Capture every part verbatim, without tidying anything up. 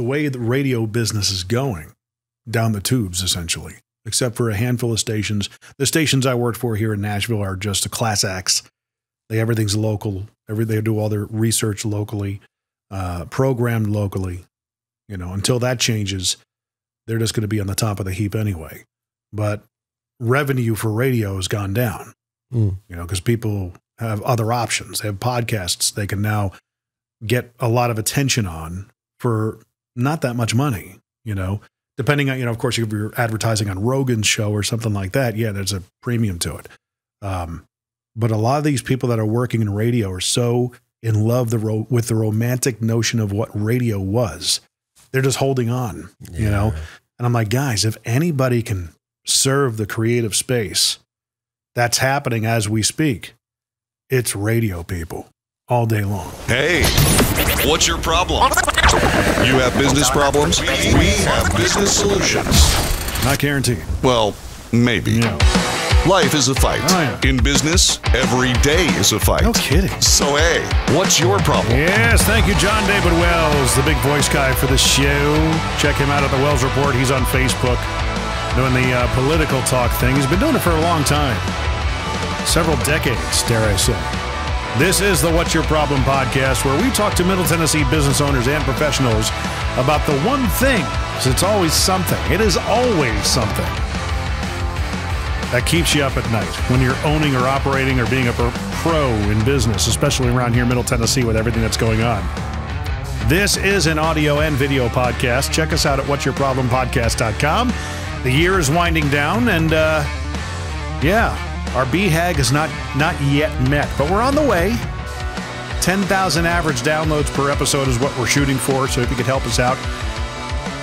the way the radio business is going down the tubes, essentially, except for a handful of stations. The stations I worked for here in Nashville are just a class acts. They, everything's local. Every, they do all their research locally, uh, programmed locally. You know, until that changes, they're just going to be on the top of the heap anyway. But revenue for radio has gone down, mm. you know, because people have other options. They have podcasts they can now get a lot of attention on for not that much money, you know, depending on, you know, of course, if you're advertising on Rogan's show or something like that, yeah, there's a premium to it. Um, but a lot of these people that are working in radio are so in love the ro with the romantic notion of what radio was. They're just holding on, yeah. you know? And I'm like, guys, if anybody can serve the creative space that's happening as we speak, it's radio people all day long. Hey, what's your problem? You have business problems? We have business solutions. Not guaranteed. Well, maybe. Yeah. Life is a fight. Oh, yeah. In business, every day is a fight. No kidding. So, hey, what's your problem? Yes, thank you, John David Wells, the big voice guy for the show. Check him out at The Wells Report. He's on Facebook doing the uh, political talk thing. He's been doing it for a long time. Several decades, dare I say. This is the What's Your Problem podcast, where we talk to Middle Tennessee business owners and professionals about the one thing. It's always something. It is always something that keeps you up at night when you're owning or operating or being a pro in business, especially around here in Middle Tennessee with everything that's going on. This is an audio and video podcast. Check us out at whats your problem podcast dot com. The year is winding down, and uh, yeah, our B HAG is not, not yet met, but we're on the way. ten thousand average downloads per episode is what we're shooting for, so if you could help us out,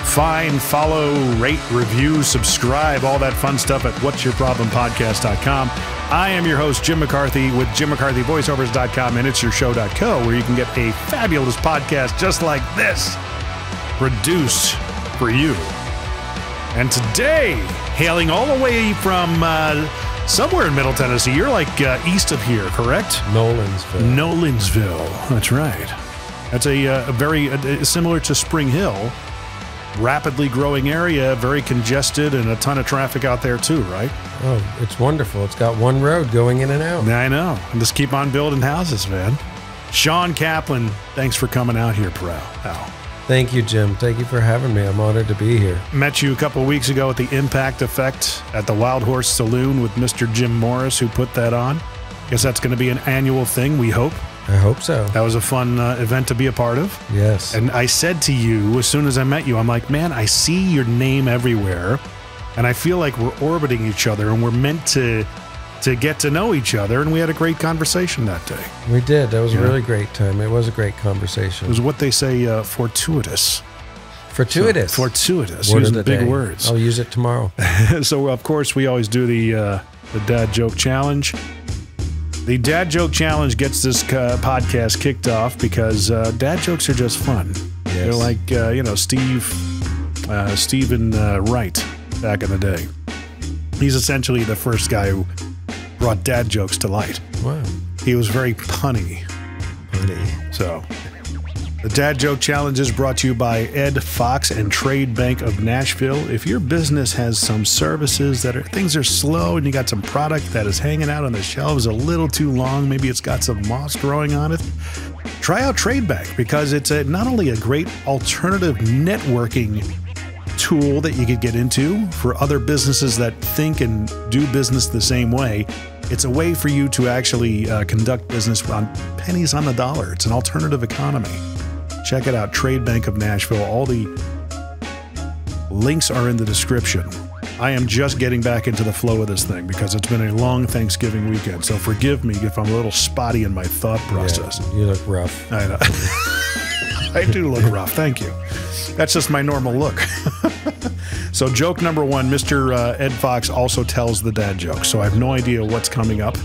find, follow, rate, review, subscribe, all that fun stuff at whats your problem podcast dot com. I am your host, Jim McCarthy, with jim mccarthy voiceovers dot com and its your show dot co, where you can get a fabulous podcast just like this, produced for you. And today, hailing all the way from uh, somewhere in Middle Tennessee, you're like uh, east of here, correct? Nolensville. Nolensville, that's right. That's a, uh, a very uh, similar to Spring Hill. Rapidly growing area, very congested, and a ton of traffic out there too, right? Oh, it's wonderful. It's got one road going in and out. I know. And just keep on building houses, man. Shawn Kaplan, thanks for coming out here, bro. Al. Thank you, Jim. Thank you for having me. I'm honored to be here. Met you a couple of weeks ago at the Impact Effect at the Wild Horse Saloon with Mister Jim Morris, who put that on. Guess that's going to be an annual thing, we hope. I hope so. That was a fun uh, event to be a part of. Yes. And I said to you, as soon as I met you, I'm like, man, I see your name everywhere, and I feel like we're orbiting each other, and we're meant to to get to know each other, and we had a great conversation that day. We did. That was yeah. a really great time. It was a great conversation. It was what they say, uh, fortuitous. Fortuitous. So, fortuitous. Word using big day. Words. I'll use it tomorrow. So, of course, we always do the, uh, the Dad Joke Challenge. The Dad Joke Challenge gets this uh, podcast kicked off because uh, dad jokes are just fun. Yes. They're like, uh, you know, Steve, uh, Stephen uh, Wright back in the day. He's essentially the first guy who brought dad jokes to light. Wow. He was very punny. Punny. So, the Dad Joke Challenge is brought to you by Ed Fox and Trade Bank of Nashville. If your business has some services that are, things are slow, and you got some product that is hanging out on the shelves a little too long, maybe it's got some moss growing on it, try out Trade Bank, because it's a, not only a great alternative networking tool that you could get into for other businesses that think and do business the same way, it's a way for you to actually uh, conduct business on pennies on the dollar. It's an alternative economy. Check it out, Trade Bank of Nashville. All the links are in the description. I am just getting back into the flow of this thing because it's been a long Thanksgiving weekend, so forgive me if I'm a little spotty in my thought process. Yeah, you look rough. I know. I do look rough, thank you. That's just my normal look. So joke number one, Mister Uh, Ed Fox also tells the dad joke, so I have no idea what's coming up.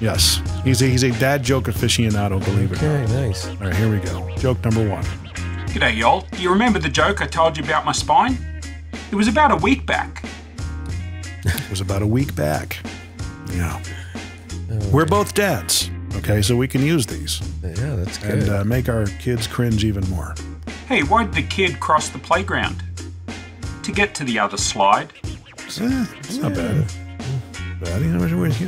Yes. He's a, he's a dad joke aficionado, believe it or not. Okay, nice. All right, here we go. Joke number one. G'day, y'all. Do you remember the joke I told you about my spine? It was about a week back. It was about a week back. Yeah. Oh, we're both dads, okay? So we can use these. Yeah, that's good. And uh, make our kids cringe even more. Hey, why did the kid cross the playground? To get to the other slide. Eh, it's yeah. not bad. Bad. You know,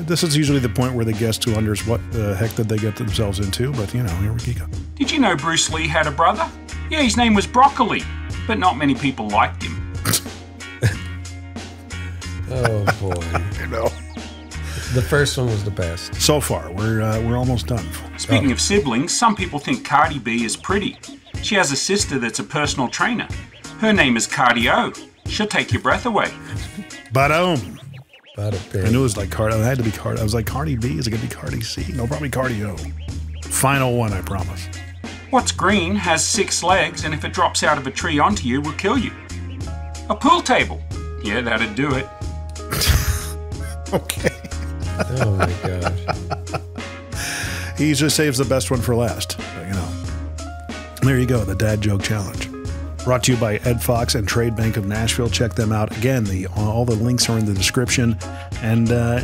this is usually the point where the guest who wonders what the heck did they get themselves into, but you know, here we go. Did you know Bruce Lee had a brother? Yeah, his name was Broccoli, but not many people liked him. Oh boy. I know. The first one was the best. So far, we're uh, we're almost done. Speaking oh. of siblings, some people think Cardi B is pretty. She has a sister that's a personal trainer. Her name is Cardi O. She'll take your breath away. Ba-dum. I knew it was like Cardi. It had to be Cardi. I was like, Cardi B? Is it going to be Cardi C? No, probably Cardi O. Final one, I promise. What's green, has six legs, and if it drops out of a tree onto you, will kill you? A pool table. Yeah, that'd do it. Okay. Oh, my God. He just saves the best one for last. You know. There you go, the Dad Joke Challenge. Brought to you by Ed Fox and Trade Bank of Nashville. Check them out. Again, the all the links are in the description. And uh,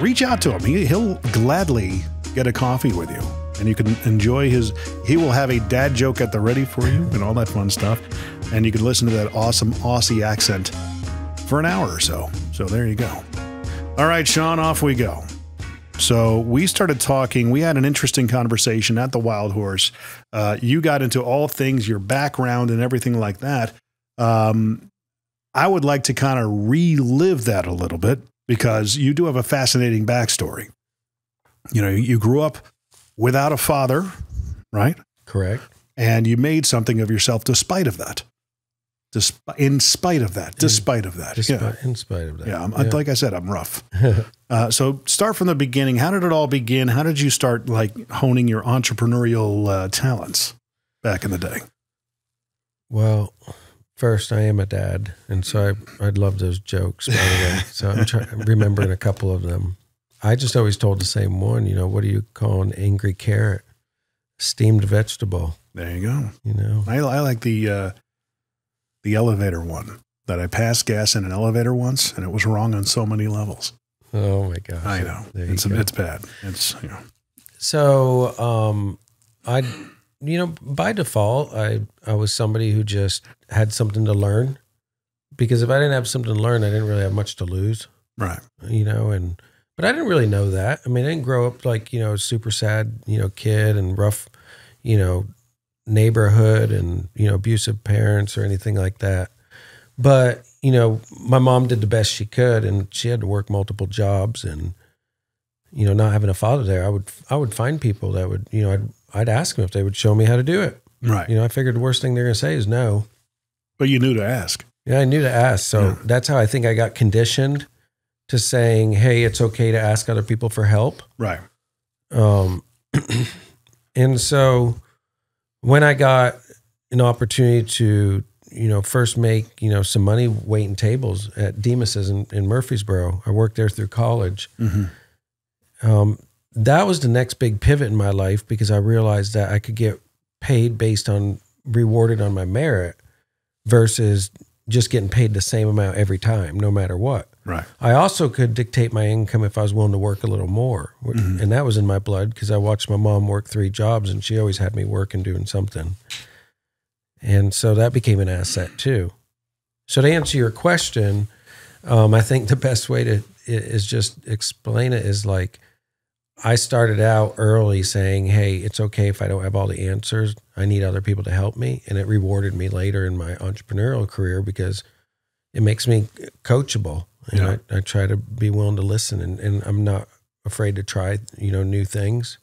reach out to him. He, he'll gladly get a coffee with you. And you can enjoy his... He will have a dad joke at the ready for you and all that fun stuff. And you can listen to that awesome Aussie accent for an hour or so. So there you go. All right, Shawn, off we go. So we started talking. We had an interesting conversation at the Wild Horse. Uh, you got into all things, your background and everything like that. Um, I would like to kind of relive that a little bit because you do have a fascinating backstory. You know, you grew up without a father, right? Correct. And you made something of yourself despite of that. Despite, in spite of that, despite in, of that. Despite, yeah. In spite of that. Yeah, I'm, yeah. Like I said, I'm rough. uh, so start from the beginning. How did it all begin? How did you start like honing your entrepreneurial uh, talents back in the day? Well, first, I am a dad, and so I, I'd love those jokes, by the way. So I'm try remembering a couple of them. I just always told the same one, you know, what do you call an angry carrot? Steamed vegetable. There you go. You know, I, I like the... Uh, the elevator one, that I passed gas in an elevator once, and it was wrong on so many levels. Oh, my gosh. I know. It's, go. It's bad. It's, you know. So, um, I, you know, by default, I, I was somebody who just had something to learn. Because if I didn't have something to learn, I didn't really have much to lose. Right. You know, and but I didn't really know that. I mean, I didn't grow up like, you know, super sad, you know, kid and rough, you know, neighborhood and, you know, abusive parents or anything like that. But, you know, my mom did the best she could and she had to work multiple jobs and, you know, not having a father there, I would, I would find people that would, you know, I'd, I'd ask them if they would show me how to do it. Right. You know, I figured the worst thing they're going to say is no. But you knew to ask. Yeah, I knew to ask. So yeah. That's how I think I got conditioned to saying, hey, it's okay to ask other people for help. Right. Um, and so... When I got an opportunity to, you know, first make, you know, some money waiting tables at Demas's in, in Murfreesboro, I worked there through college. Mm-hmm. um, that was the next big pivot in my life because I realized that I could get paid based on, rewarded on my merit versus just getting paid the same amount every time, no matter what. Right. I also could dictate my income if I was willing to work a little more. Mm-hmm. And that was in my blood because I watched my mom work three jobs and she always had me working, doing something. And so that became an asset too. So to answer your question, um, I think the best way to is just explain it is like, I started out early saying, hey, it's okay if I don't have all the answers. I need other people to help me. And it rewarded me later in my entrepreneurial career because it makes me coachable. And yeah. I, I try to be willing to listen and, and I'm not afraid to try, you know, new things.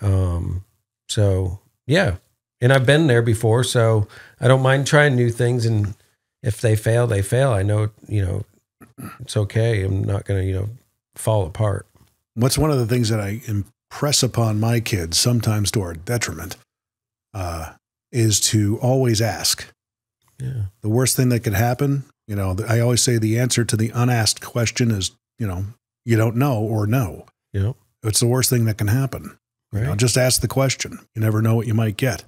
Um, so yeah. And I've been there before, so I don't mind trying new things. And if they fail, they fail. I know, you know, it's okay. I'm not going to, you know, fall apart. What's one of the things that I impress upon my kids, sometimes to our detriment, uh, is to always ask. Yeah. The worst thing that could happen, you know, I always say the answer to the unasked question is, you know, you don't know or no. Yeah. It's the worst thing that can happen. Right. You know, just ask the question. You never know what you might get.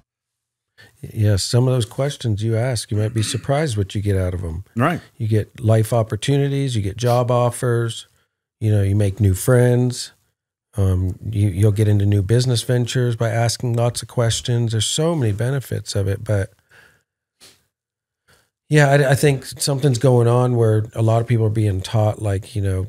Yeah, some of those questions you ask, you might be surprised what you get out of them. Right. You get life opportunities. You get job offers. You know, you make new friends, Um, you, you'll get into new business ventures by asking lots of questions. There's so many benefits of it, but yeah, I, I think something's going on where a lot of people are being taught, like, you know,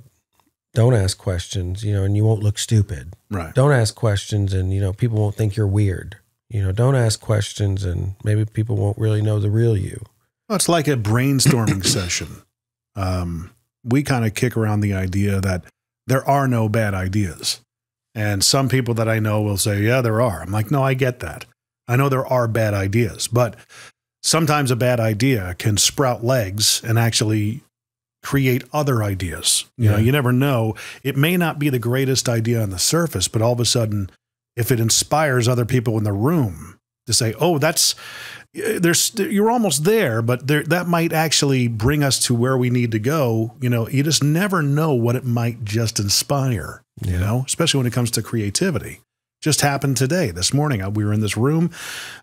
don't ask questions, you know, and you won't look stupid. Right. Don't ask questions and, you know, people won't think you're weird. You know, don't ask questions and maybe people won't really know the real you. Well, it's like a brainstorming session. Um, we kind of kick around the idea that there are no bad ideas. And some people that I know will say, yeah, there are. I'm like, no, I get that. I know there are bad ideas, but sometimes a bad idea can sprout legs and actually create other ideas. You yeah. know, you never know. It may not be the greatest idea on the surface, but all of a sudden, if it inspires other people in the room to say, oh, that's, there's, you're almost there, but there, that might actually bring us to where we need to go. You know, you just never know what it might just inspire, yeah. you know, especially when it comes to creativity. Just happened today. This morning, I, we were in this room.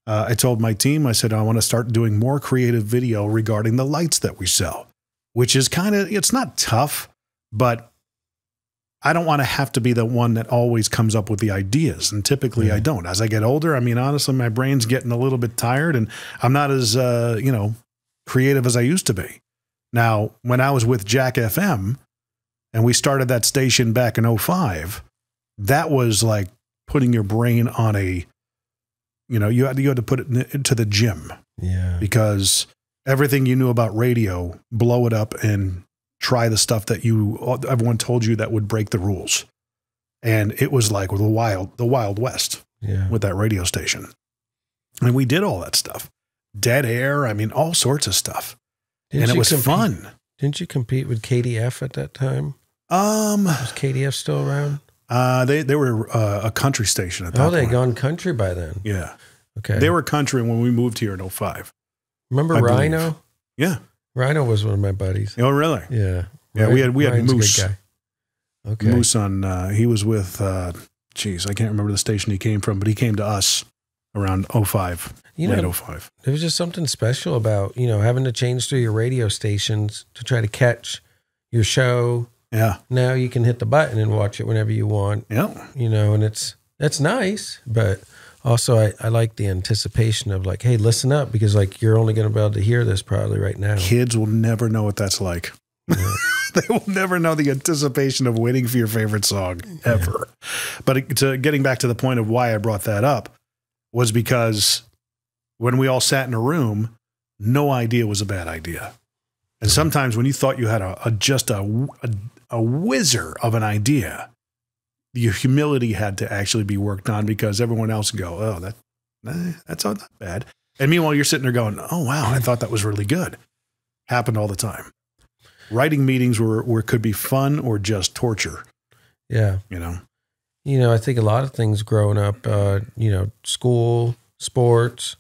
Uh, I told my team, I said, I want to start doing more creative video regarding the lights that we sell, which is kind of, it's not tough, but I don't want to have to be the one that always comes up with the ideas. And typically yeah. I don't. As I get older, I mean, honestly, my brain's getting a little bit tired and I'm not as, uh, you know, creative as I used to be. Now, when I was with Jack F M and we started that station back in oh five, that was like putting your brain on a, you know, you had to, you had to put it into the gym. Yeah. Because everything you knew about radio, blow it up and try the stuff that you, everyone told you that would break the rules. And it was like the wild, the wild west yeah. with that radio station. And we did all that stuff. Dead air. I mean, all sorts of stuff. Didn't and it was fun. Didn't you compete with K D F at that time? Um, was K D F still around? Uh, they, they were uh, a country station at that time. Oh, they'd gone country by then. Yeah. Okay. They were country when we moved here in oh five. Remember I Rhino? Believe. Yeah. Rhino was one of my buddies. Oh, really? Yeah. Yeah, Ryan, we had we had Ryan's Moose. Guy. Okay. Moose on, uh, he was with, uh, geez, I can't remember the station he came from, but he came to us around oh five, you late know, oh five. There was just something special about, you know, having to change through your radio stations to try to catch your show. Yeah. Now you can hit the button and watch it whenever you want. Yeah. You know, and it's, that's nice, but also, I, I like the anticipation of like, hey, listen up, because like you're only going to be able to hear this probably right now. Kids will never know what that's like. Yeah. They will never know the anticipation of waiting for your favorite song ever. Yeah. But to getting back to the point of why I brought that up was because when we all sat in a room, no idea was a bad idea. And sometimes when you thought you had a, a just a, a, a whizzer of an idea, your humility had to actually be worked on because everyone else would go, oh, that, eh, that's not that bad. And meanwhile, you're sitting there going, oh, wow, I thought that was really good. Happened all the time. Writing meetings were, were could be fun or just torture. Yeah. You know? You know, I think a lot of things growing up, uh, you know, school, sports,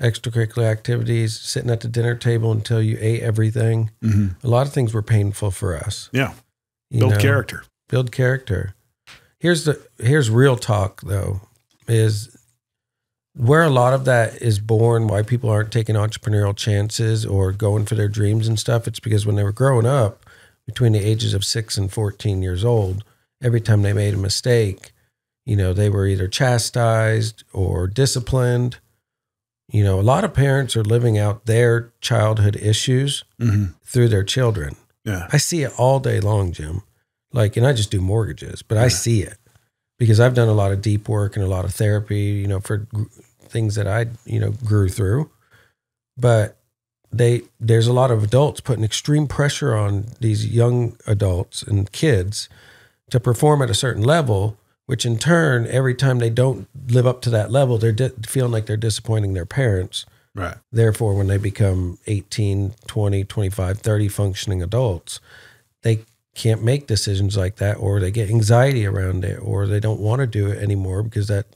extracurricular activities, sitting at the dinner table until you ate everything. Mm-hmm. A lot of things were painful for us. Yeah. Build know? character. Build character. Here's the here's real talk though, is where a lot of that is born, why people aren't taking entrepreneurial chances or going for their dreams and stuff. It's because when they were growing up, between the ages of six and fourteen years old, every time they made a mistake, you know, they were either chastised or disciplined. You know, a lot of parents are living out their childhood issues mm-hmm. through their children. Yeah. I see it all day long, Jim. Like, and I just do mortgages, but yeah. I see it because I've done a lot of deep work and a lot of therapy, you know, for things that I, you know, grew through, but they, there's a lot of adults putting extreme pressure on these young adults and kids to perform at a certain level, which in turn, every time they don't live up to that level, they're di- feeling like they're disappointing their parents. Right. Therefore, when they become eighteen, twenty, twenty-five, thirty functioning adults, they can't make decisions like that, or they get anxiety around it, or they don't want to do it anymore because that,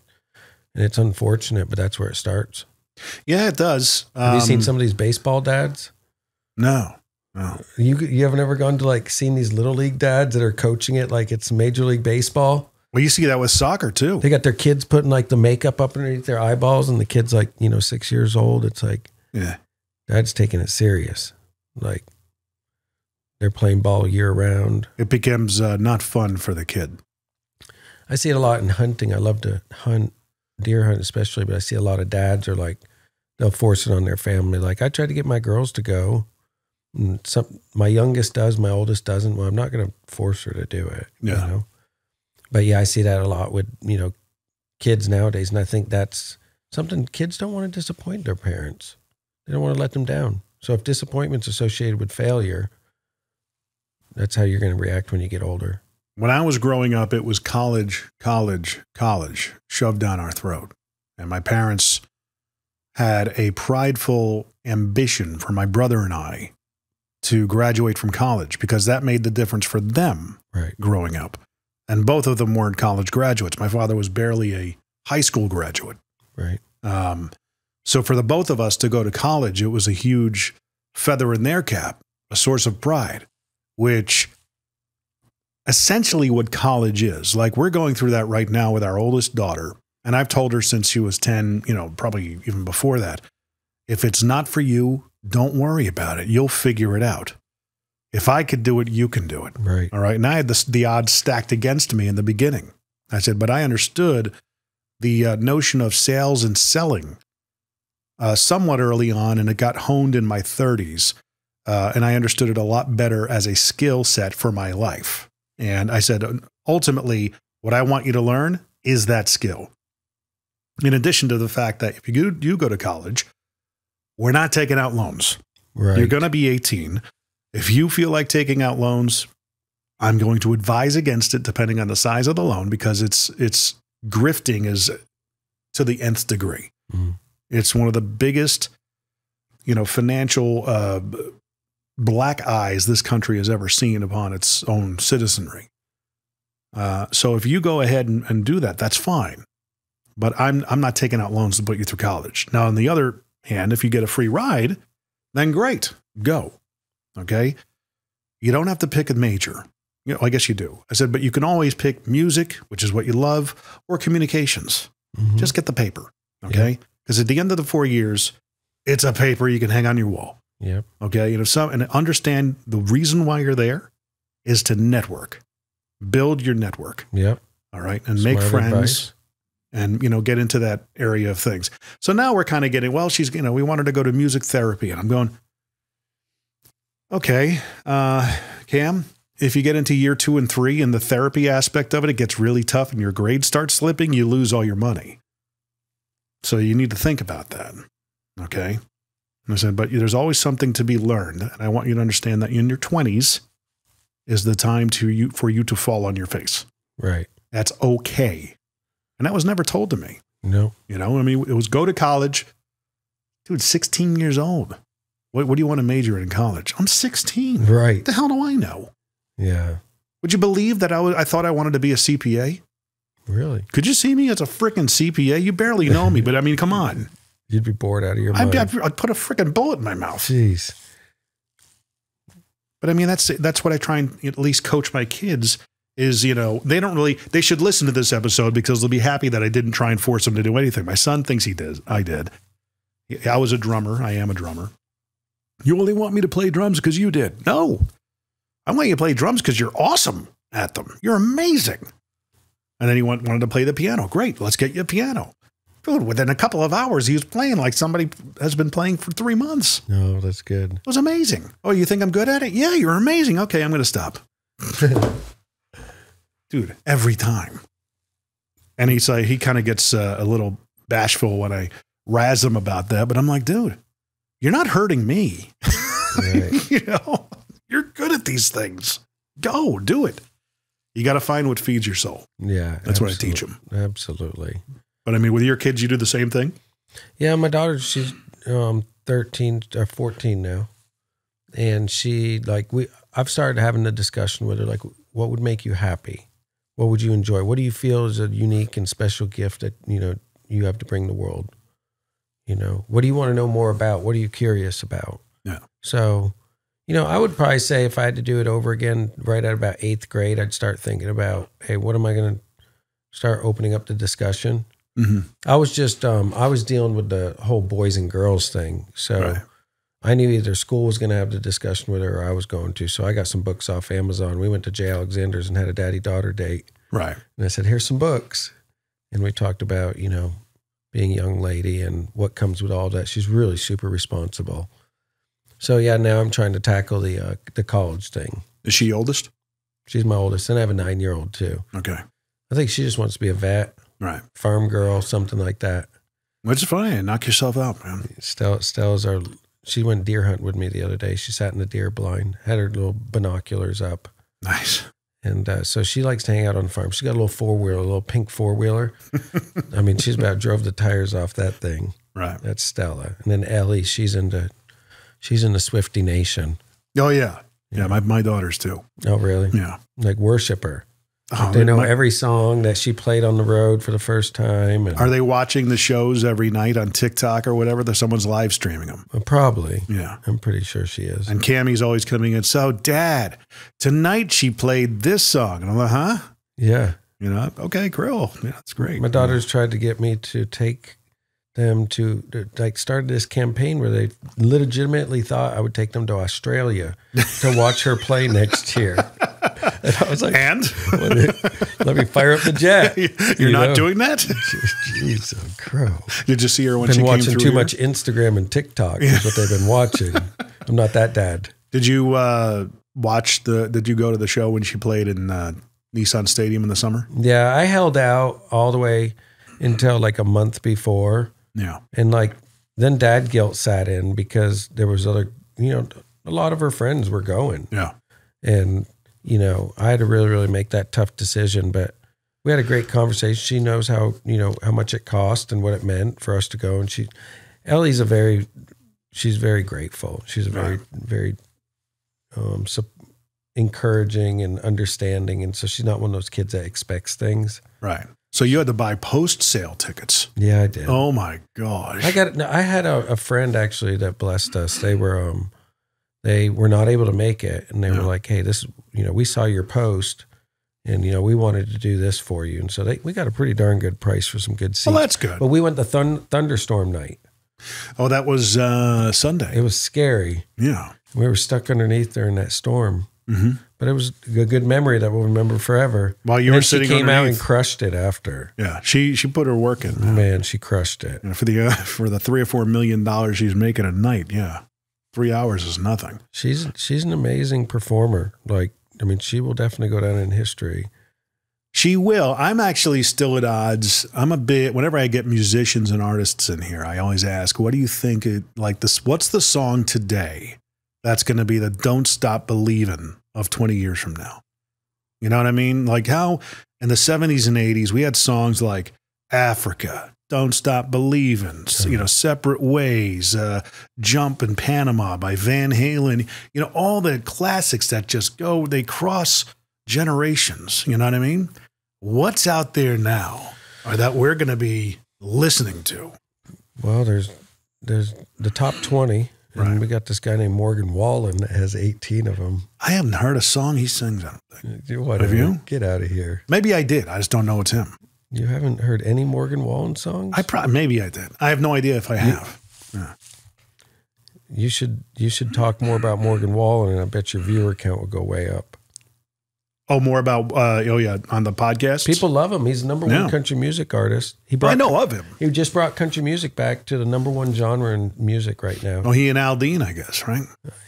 and it's unfortunate, but that's where it starts. Yeah, it does. Have um, you seen some of these baseball dads? No, no. You, you haven't ever gone to like seeing these little league dads that are coaching it like it's Major League Baseball? Well, you see that with soccer too. They got their kids putting like the makeup up underneath their eyeballs and the kid's like, you know, six years old. It's like, yeah, dad's taking it serious. Like, they're playing ball year round. It becomes uh, not fun for the kid. I see it a lot in hunting. I love to hunt, deer hunt especially, but I see a lot of dads are like, they'll force it on their family. Like, I try to get my girls to go. And some, my youngest does, my oldest doesn't. Well, I'm not going to force her to do it. Yeah. You know? But yeah, I see that a lot with, you know, kids nowadays. And I think that's something kids don't want to disappoint their parents. They don't want to let them down. So if disappointment's associated with failure, that's how you're going to react when you get older. When I was growing up, it was college, college, college shoved down our throat. And my parents had a prideful ambition for my brother and I to graduate from college because that made the difference for them right. growing up. And both of them weren't college graduates. My father was barely a high school graduate. Right. Um, so for the both of us to go to college, it was a huge feather in their cap, a source of pride, which essentially what college is. Like, we're going through that right now with our oldest daughter. And I've told her since she was ten, you know, probably even before that, if it's not for you, don't worry about it. You'll figure it out. If I could do it, you can do it. Right. All right. And I had this, the odds stacked against me in the beginning. I said, but I understood the uh, notion of sales and selling uh, somewhat early on, and it got honed in my thirties. Uh, and I understood it a lot better as a skill set for my life. And I said, ultimately, what I want you to learn is that skill. In addition to the fact that if you do go to college, we're not taking out loans. Right. You're going to be eighteen. If you feel like taking out loans, I'm going to advise against it depending on the size of the loan, because it's it's grifting is to the nth degree. Mm. It's one of the biggest, you know, financial uh, black eyes this country has ever seen upon its own citizenry. Uh, so if you go ahead and, and do that, that's fine. But I'm, I'm not taking out loans to put you through college. Now, on the other hand, if you get a free ride, then great, go. Okay. You don't have to pick a major. You know, I guess you do. I said, but you can always pick music, which is what you love, or communications. Mm-hmm. Just get the paper. Okay. Because yeah. at the end of the four years, it's a paper you can hang on your wall. Yeah. Okay. You know, some, and understand the reason why you're there is to network, build your network. Yeah. All right. And Smart make friends advice. And, you know, get into that area of things. So now we're kind of getting, well, she's, you know, we want her to go to music therapy, and I'm going, okay, uh, Cam, if you get into year two and three and the therapy aspect of it, it gets really tough and your grades start slipping, you lose all your money. So you need to think about that. Okay. And I said, but there's always something to be learned. And I want you to understand that in your twenties is the time to you for you to fall on your face. Right. That's okay. And that was never told to me. No. You know, I mean, it was go to college. Dude, sixteen years old. What, what do you want to major in college? I'm sixteen. Right. What the hell do I know? Yeah. Would you believe that I, was, I thought I wanted to be a C P A? Really? Could you see me as a freaking C P A? You barely know me, but I mean, come on. You'd be bored out of your mind. I'd, I'd put a freaking bullet in my mouth. Jeez. But I mean, that's, that's what I try and at least coach my kids is, you know, they don't really, they should listen to this episode because they'll be happy that I didn't try and force them to do anything. My son thinks he did. I did. I was a drummer. I am a drummer. You only want me to play drums because you did. No, I want you to play drums because you're awesome at them. You're amazing. And then he went, wanted to play the piano. Great, let's get you a piano. Dude, within a couple of hours, he was playing like somebody has been playing for three months. No, that's good. It was amazing. Oh, you think I'm good at it? Yeah, you're amazing. Okay, I'm going to stop. Dude, every time. And he's like, he kind of gets uh, a little bashful when I razz him about that. But I'm like, dude, you're not hurting me. Right. You know, you're good at these things. Go do it. You got to find what feeds your soul. Yeah. That's what I teach them. Absolutely. But I mean, with your kids, you do the same thing? Yeah. My daughter, she's um, thirteen or fourteen now. And she like, we, I've started having a discussion with her, like, what would make you happy? What would you enjoy? What do you feel is a unique and special gift that, you know, you have to bring the world? You know, what do you want to know more about? What are you curious about? Yeah. So, you know, I would probably say if I had to do it over again, right at about eighth grade, I'd start thinking about, hey, what am I going to start opening up the discussion? Mm-hmm. I was just, um, I was dealing with the whole boys and girls thing. So right. I knew either school was going to have the discussion with her or I was going to. So I got some books off Amazon. We went to Jay Alexander's and had a daddy-daughter date. Right. And I said, here's some books. And we talked about, you know, being a young lady and what comes with all that. She's really super responsible. So, yeah, now I'm trying to tackle the uh, the college thing. Is she oldest? She's my oldest, and I have a nine-year-old, too. Okay. I think she just wants to be a vet, right? Farm girl, something like that. Which is fine. Knock yourself out, man. Stella, Stella's our, she went deer hunting with me the other day. She sat in the deer blind, had her little binoculars up. Nice. And uh, so she likes to hang out on the farm. She's got a little four-wheeler, a little pink four-wheeler. I mean, she's about drove the tires off that thing. Right. That's Stella. And then Ellie, she's into, she's into Swifty Nation. Oh, yeah. Yeah, yeah, my, my daughters, too. Oh, really? Yeah. Like worship her. Like oh, they know my, every song that she played on the road for the first time. And, are they watching the shows every night on TikTok or whatever? That someone's live streaming them? Probably. Yeah. I'm pretty sure she is. And Cammy's always coming in. So, Dad, tonight she played this song. And I'm like, huh? Yeah. You know, okay, cool. Yeah, that's great. My daughters yeah. tried to get me to take them to, to, like, started this campaign where they legitimately thought I would take them to Australia to watch her play next year. And I was like, and? Let, me, let me fire up the jet. You're you not know? doing that? Jeez, oh, crow. Did you see her when been she came through? Been watching too here? much Instagram and TikTok yeah. is what they've been watching. I'm not that dad. Did you uh, watch the, did you go to the show when she played in uh, Nissan Stadium in the summer? Yeah, I held out all the way until like a month before. Yeah. And like, then dad guilt sat in because there was other, you know, a lot of her friends were going. Yeah. And, you know, I had to really, really make that tough decision, but we had a great conversation. She knows how, you know, how much it cost and what it meant for us to go. And she, Ellie's a very, she's very grateful. She's a very, right. very um, so encouraging and understanding. And so she's not one of those kids that expects things. Right. So you had to buy post-sale tickets. Yeah, I did. Oh my gosh! I got. I had a, a friend actually that blessed us. They were, um, they were not able to make it, and they yeah. were like, "Hey, this, you know, we saw your post, and you know, we wanted to do this for you." And so they, we got a pretty darn good price for some good seats. Well, that's good. But we went the thun thunderstorm night. Oh, that was uh, Sunday. It was scary. Yeah, we were stuck underneath during that storm. Mm-hmm. But it was a good memory that we'll remember forever. While you and were sitting, she came underneath. out and crushed it after. Yeah, she she put her work in. Man, man she crushed it yeah, for the uh, for the three or four million dollars she's making a night. Yeah, three hours is nothing. She's she's an amazing performer. Like I mean, she will definitely go down in history. She will. I'm actually still at odds. I'm a bit. Whenever I get musicians and artists in here, I always ask, "What do you think? It, like this? What's the song today that's going to be the Don't Stop Believin' of twenty years from now?" You know what I mean? Like how in the seventies and eighties, we had songs like Africa, Don't Stop Believin', okay. you know, Separate Ways, uh, Jump in Panama by Van Halen, you know, all the classics that just go, they cross generations. You know what I mean? What's out there now or that we're going to be listening to? Well, there's, there's the top twenty. And right. we got this guy named Morgan Wallen that has eighteen of them. I haven't heard a song he sings, I don't think. What, Have you? Get out of here. Maybe I did. I just don't know it's him. You haven't heard any Morgan Wallen songs? I probably Maybe I did. I have no idea if I have. You, yeah. you should you should talk more about Morgan Wallen, and I bet your viewer count will go way up. Oh, more about, uh, oh yeah, on the podcast? People love him. He's the number one yeah. country music artist. He brought, I know of him. He just brought country music back to the number one genre in music right now. Oh, he and Aldean, I guess, right?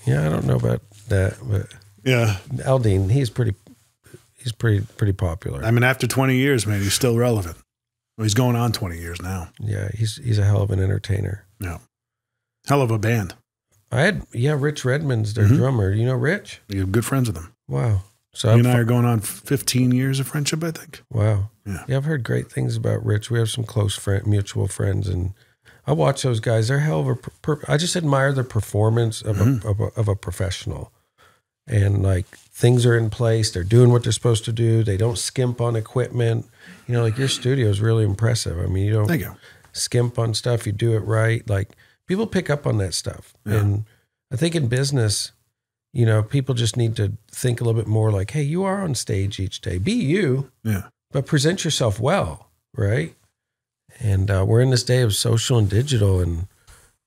Yeah, I don't know about that, but yeah, Aldean, he's pretty, he's pretty, pretty popular. I mean, after twenty years, man, he's still relevant. Well, he's going on twenty years now. Yeah, he's, he's a hell of an entertainer. Yeah. Hell of a band. I had, yeah, Rich Redmond's their mm-hmm. drummer. You know Rich? You're good friends with him. Wow. So you I've and I are going on fifteen years of friendship, I think. Wow. Yeah. yeah, I've heard great things about Rich. We have some close friend, mutual friends, and I watch those guys. They're hell of a per – I just admire the performance of, mm-hmm. a, of, a, of a professional. And, like, things are in place. They're doing what they're supposed to do. They don't skimp on equipment. You know, like, your studio is really impressive. I mean, you don't Thank you. skimp on stuff. You do it right. Like, people pick up on that stuff. Yeah. And I think in business – you know, people just need to think a little bit more like, hey, you are on stage each day. Be you, yeah. but present yourself well, right? And uh, we're in this day of social and digital, and,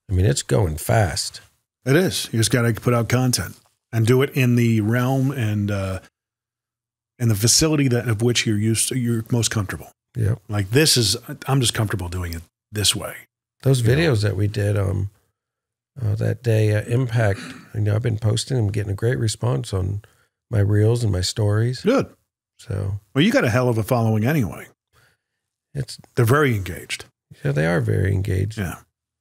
I mean, it's going fast. It is. You just got to put out content and do it in the realm and uh, and the facility that of which you're used to, you're most comfortable. Yeah. Like this is, I'm just comfortable doing it this way. Those videos know? that we did um, uh, that day, uh, Impact, you know, I've been posting them, getting a great response on my reels and my stories. Good. So. Well, you got a hell of a following anyway. It's They're very engaged. Yeah, they are very engaged. Yeah.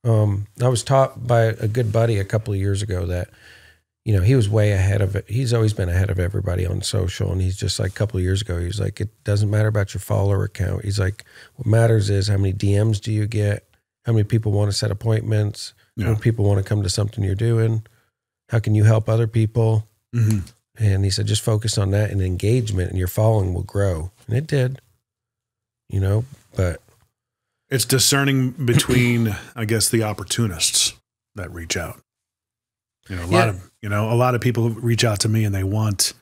Um, I was taught by a good buddy a couple of years ago that, you know, he was way ahead of it. He's always been ahead of everybody on social. And he's just like a couple of years ago, he was like, it doesn't matter about your follower count. He's like, what matters is how many D Ms do you get? How many people want to set appointments? Yeah. How many people want to come to something you're doing? How can you help other people? Mm-hmm. And he said, just focus on that and engagement and your following will grow. And it did, you know, but. It's discerning between, I guess, the opportunists that reach out. You know, a lot yeah. of you know, a lot of people reach out to me and they want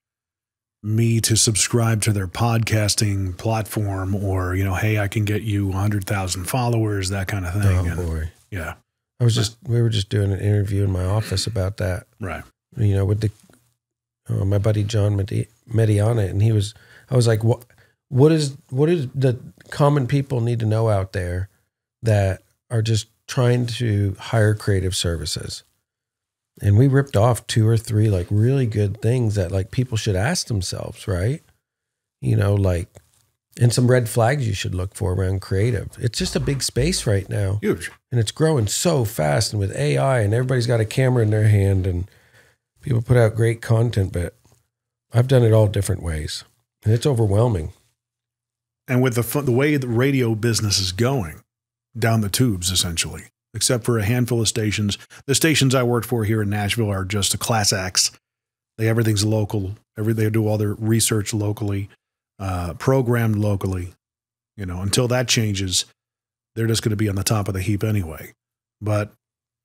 me to subscribe to their podcasting platform, or you know, hey, I can get you a hundred thousand followers, that kind of thing. Oh and, boy, yeah. I was just we were just doing an interview in my office about that, right? You know, with the uh, my buddy John Medi Mediana, and he was, I was like, what, what is, what is the common people need to know out there that are just trying to hire creative services? And we ripped off two or three like really good things that like people should ask themselves, right? You know, like, and some red flags you should look for around creative. It's just a big space right now. Huge. And it's growing so fast, and with A I, and everybody's got a camera in their hand, and people put out great content, but I've done it all different ways. And it's overwhelming. And with the, the way the radio business is going, down the tubes essentially. Except for a handful of stations. The stations I work for here in Nashville are just a class acts. They, everything's local. Every, they do all their research locally, uh, programmed locally. You know, until that changes, they're just going to be on the top of the heap anyway. But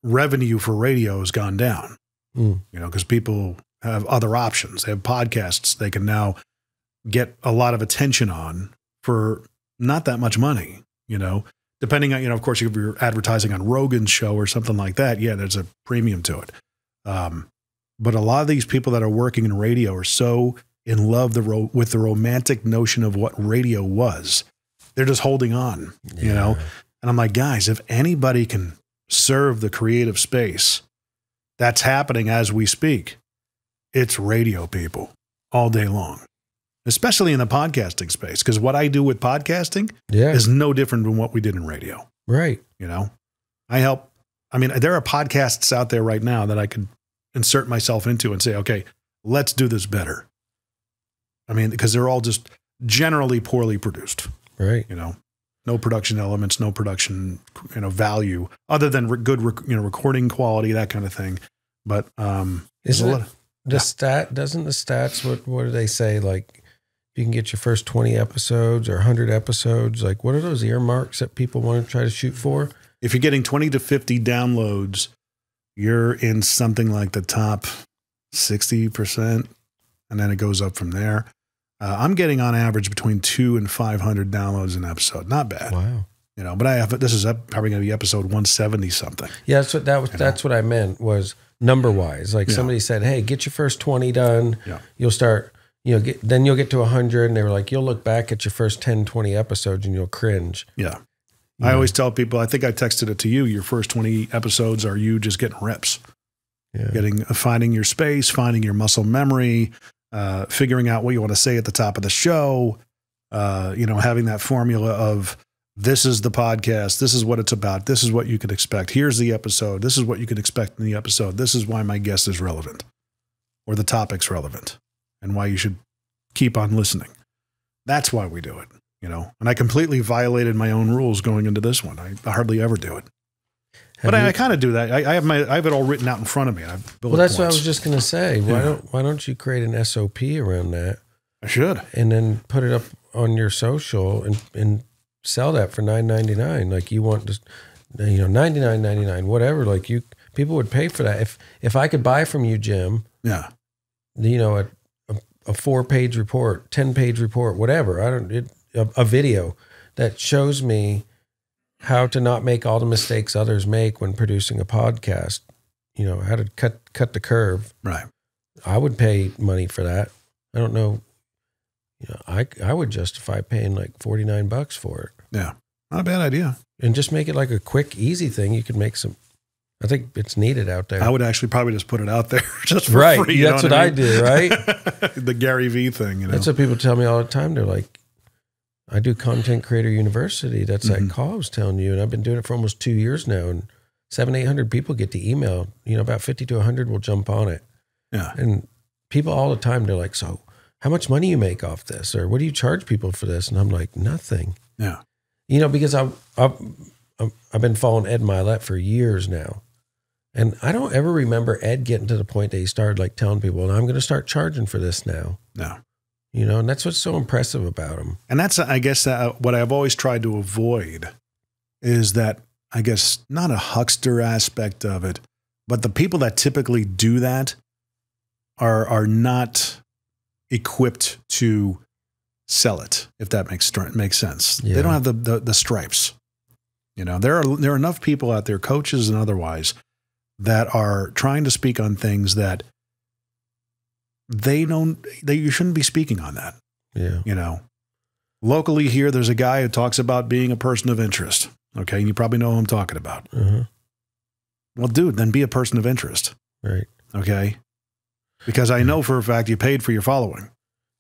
revenue for radio has gone down, mm. you know, because people have other options. They have podcasts they can now get a lot of attention on for not that much money, you know. Depending on, you know, of course, if you're advertising on Rogan's show or something like that, yeah, there's a premium to it. Um, but a lot of these people that are working in radio are so in love the ro with the romantic notion of what radio was. They're just holding on, yeah. you know? And I'm like, guys, if anybody can serve the creative space, that's happening as we speak. It's radio people all day long. Especially in the podcasting space, because what I do with podcasting yeah. is no different than what we did in radio. Right. You know, I help. I mean, there are podcasts out there right now that I could insert myself into and say, okay, let's do this better. I mean, because they're all just generally poorly produced. Right. You know, no production elements, no production, you know, value other than re good, rec you know, recording quality, that kind of thing. But um, isn't it, the yeah. stat, doesn't the stats, what, what do they say? Like, you can get your first twenty episodes or one hundred episodes. Like, what are those earmarks that people want to try to shoot for? If you're getting twenty to fifty downloads, you're in something like the top sixty percent, and then it goes up from there. Uh, I'm getting on average between two and five hundred downloads an episode. Not bad. Wow. You know, but I have, this is up, probably going to be episode one seventy something. Yeah, that's what that was. That's know? what I meant was number wise. Like yeah. somebody said, hey, get your first twenty done. Yeah. You'll start. You know, get, then you'll get to a hundred, and they were like, you'll look back at your first ten, twenty episodes and you'll cringe. Yeah. yeah. I always tell people, I think I texted it to you, your first twenty episodes are you just getting reps, yeah. getting, finding your space, finding your muscle memory, uh, figuring out what you want to say at the top of the show, uh, you know, having that formula of this is the podcast, this is what it's about, this is what you can expect, here's the episode, this is what you can expect in the episode, this is why my guest is relevant or the topic's relevant. And why you should keep on listening. That's why we do it, you know. And I completely violated my own rules going into this one. I, I hardly ever do it, have but you, I, I kind of do that. I, I have my, I have it all written out in front of me. I've well, that's points. what I was just gonna say. Why yeah. don't Why don't you create an S O P around that? I should, and then put it up on your social and and sell that for nine ninety-nine. Like you want to, you know, ninety-nine ninety-nine, whatever. Like you, people would pay for that. If If I could buy from you, Jim. Yeah. You know a. a four-page report, ten-page report, whatever. I don't it, a, a video that shows me how to not make all the mistakes others make when producing a podcast. You know, how to cut cut the curve. Right. I would pay money for that. I don't know. you know, I I would justify paying like forty-nine bucks for it. Yeah, not a bad idea. And just make it like a quick, easy thing. You could make some. I think it's needed out there. I would actually probably just put it out there just for right. free. You That's know what, what I, mean? I do, right? The Gary V thing. You know? That's what people tell me all the time. They're like, I do Content Creator University. That's mm-hmm. that call I was telling you. And I've been doing it for almost two years now. And seven, eight hundred people get the email. You know, about fifty to a hundred will jump on it. Yeah. And people all the time, they're like, so how much money you make off this? Or what do you charge people for this? And I'm like, nothing. Yeah. You know, because I've, I've, I've been following Ed Mylett for years now. And I don't ever remember Ed getting to the point that he started like telling people, well, I'm going to start charging for this now. No. You know, and that's what's so impressive about him. And that's, I guess, uh, what I've always tried to avoid is that, I guess, not a huckster aspect of it, but the people that typically do that are are not equipped to sell it, if that makes makes sense. Yeah. They don't have the, the, the stripes. You know, there are, there are enough people out there, coaches and otherwise, that are trying to speak on things that they don't, they, you shouldn't be speaking on that. Yeah. You know, locally here, there's a guy who talks about being a person of interest. Okay. And you probably know who I'm talking about. Uh-huh. Well, dude, then be a person of interest. Right. Okay. Because I know for a fact you paid for your following.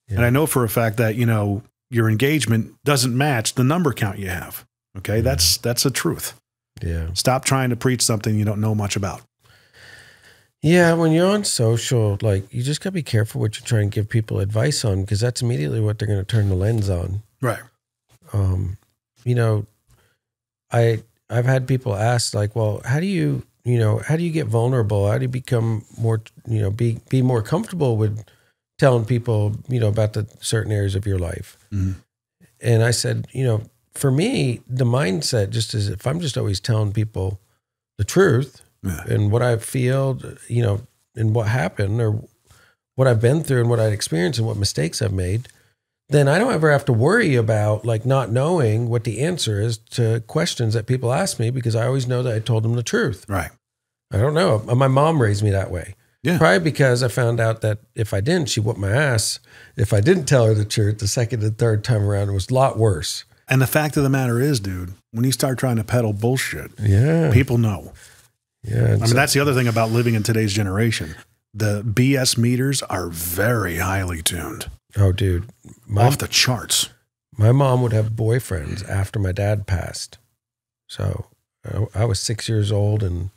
Yeah. And I know for a fact that, you know, your engagement doesn't match the number count you have. Okay. Yeah. That's, that's the truth. Yeah. Stop trying to preach something you don't know much about. Yeah. When you're on social, like, you just gotta be careful what you're trying to give people advice on, because that's immediately what they're going to turn the lens on. Right. Um, you know, I, I've had people ask, like, well, how do you, you know, how do you get vulnerable? How do you become more, you know, be, be more comfortable with telling people, you know, about the certain areas of your life? Mm-hmm. And I said, you know, for me, the mindset just is, if I'm just always telling people the truth yeah. and what I feel, you know, and what happened or what I've been through and what I've experienced and what mistakes I've made, then I don't ever have to worry about like not knowing what the answer is to questions that people ask me, because I always know that I told them the truth. Right. I don't know. My mom raised me that way. Yeah. Probably because I found out that if I didn't, she whooped my ass. If I didn't tell her the truth, the second and third time around, it was a lot worse. And the fact of the matter is, dude, when you start trying to peddle bullshit, yeah. people know. Yeah. I mean, so that's the other thing about living in today's generation. The B S meters are very highly tuned. Oh, dude. My, off the charts. My mom would have boyfriends after my dad passed. So I, I was six years old and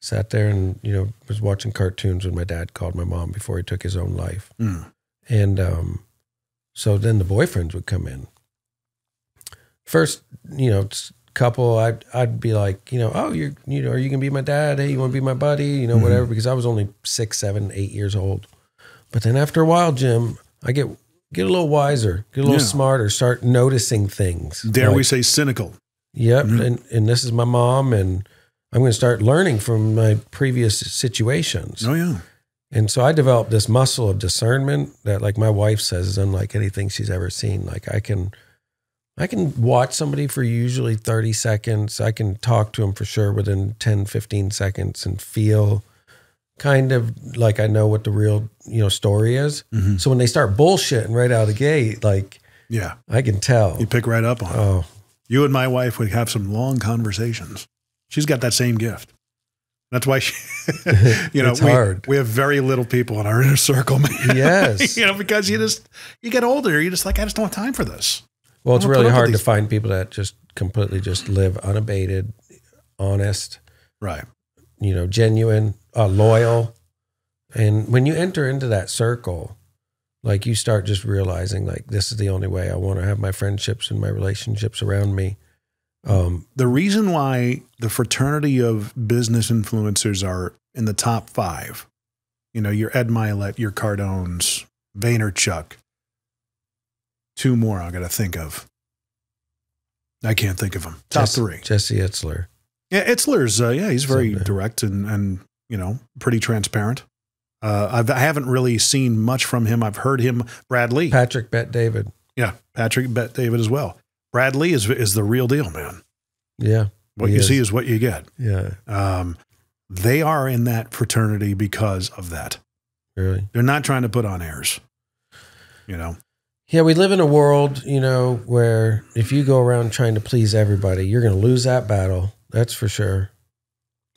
sat there and, you know, was watching cartoons when my dad called my mom before he took his own life. Mm. And um, so then the boyfriends would come in. First, you know, couple, I'd, I'd be like, you know, oh, you're, you know, are you going to be my dad? Hey, you want to be my buddy? You know, mm-hmm. whatever, because I was only six, seven, eight years old. But then after a while, Jim, I get, get a little wiser, get a little yeah. smarter, start noticing things. Dare like, we say cynical. Yep. Mm-hmm. And, and this is my mom, and I'm going to start learning from my previous situations. Oh, yeah. And so I developed this muscle of discernment that, like my wife says, is unlike anything she's ever seen. Like I can... I can watch somebody for usually thirty seconds. I can talk to them for sure within ten, fifteen seconds and feel kind of like I know what the real, you know, story is. Mm-hmm. So when they start bullshitting right out of the gate, like, yeah, I can tell. You pick right up on oh. it. You and my wife would have some long conversations. She's got that same gift. That's why, she, you know, it's we, hard. we have very little people in our inner circle, man. Yes. You know, because you just, you get older, you're just like, I just don't have time for this. Well, it's really hard to find people that just completely just live unabated, honest, right? You know, genuine, uh, loyal. And when you enter into that circle, like you start just realizing like, this is the only way I want to have my friendships and my relationships around me. Um, the reason why the fraternity of business influencers are in the top five, you know, your Ed Mylett, your Cardones, Vaynerchuk, two more I got to think of. I can't think of them. Top Jesse, three. Jesse Itzler. Yeah, Itzler's, uh, yeah, he's very Something. direct and, and, you know, pretty transparent. Uh, I've, I haven't really seen much from him. I've heard him. Bradley. Patrick Bet David. Yeah, Patrick Bet David as well. Bradley is is the real deal, man. Yeah. What you is. see is what you get. Yeah. Um, they are in that fraternity because of that. Really? They're not trying to put on airs, you know. Yeah, we live in a world, you know, where if you go around trying to please everybody, you're going to lose that battle. That's for sure.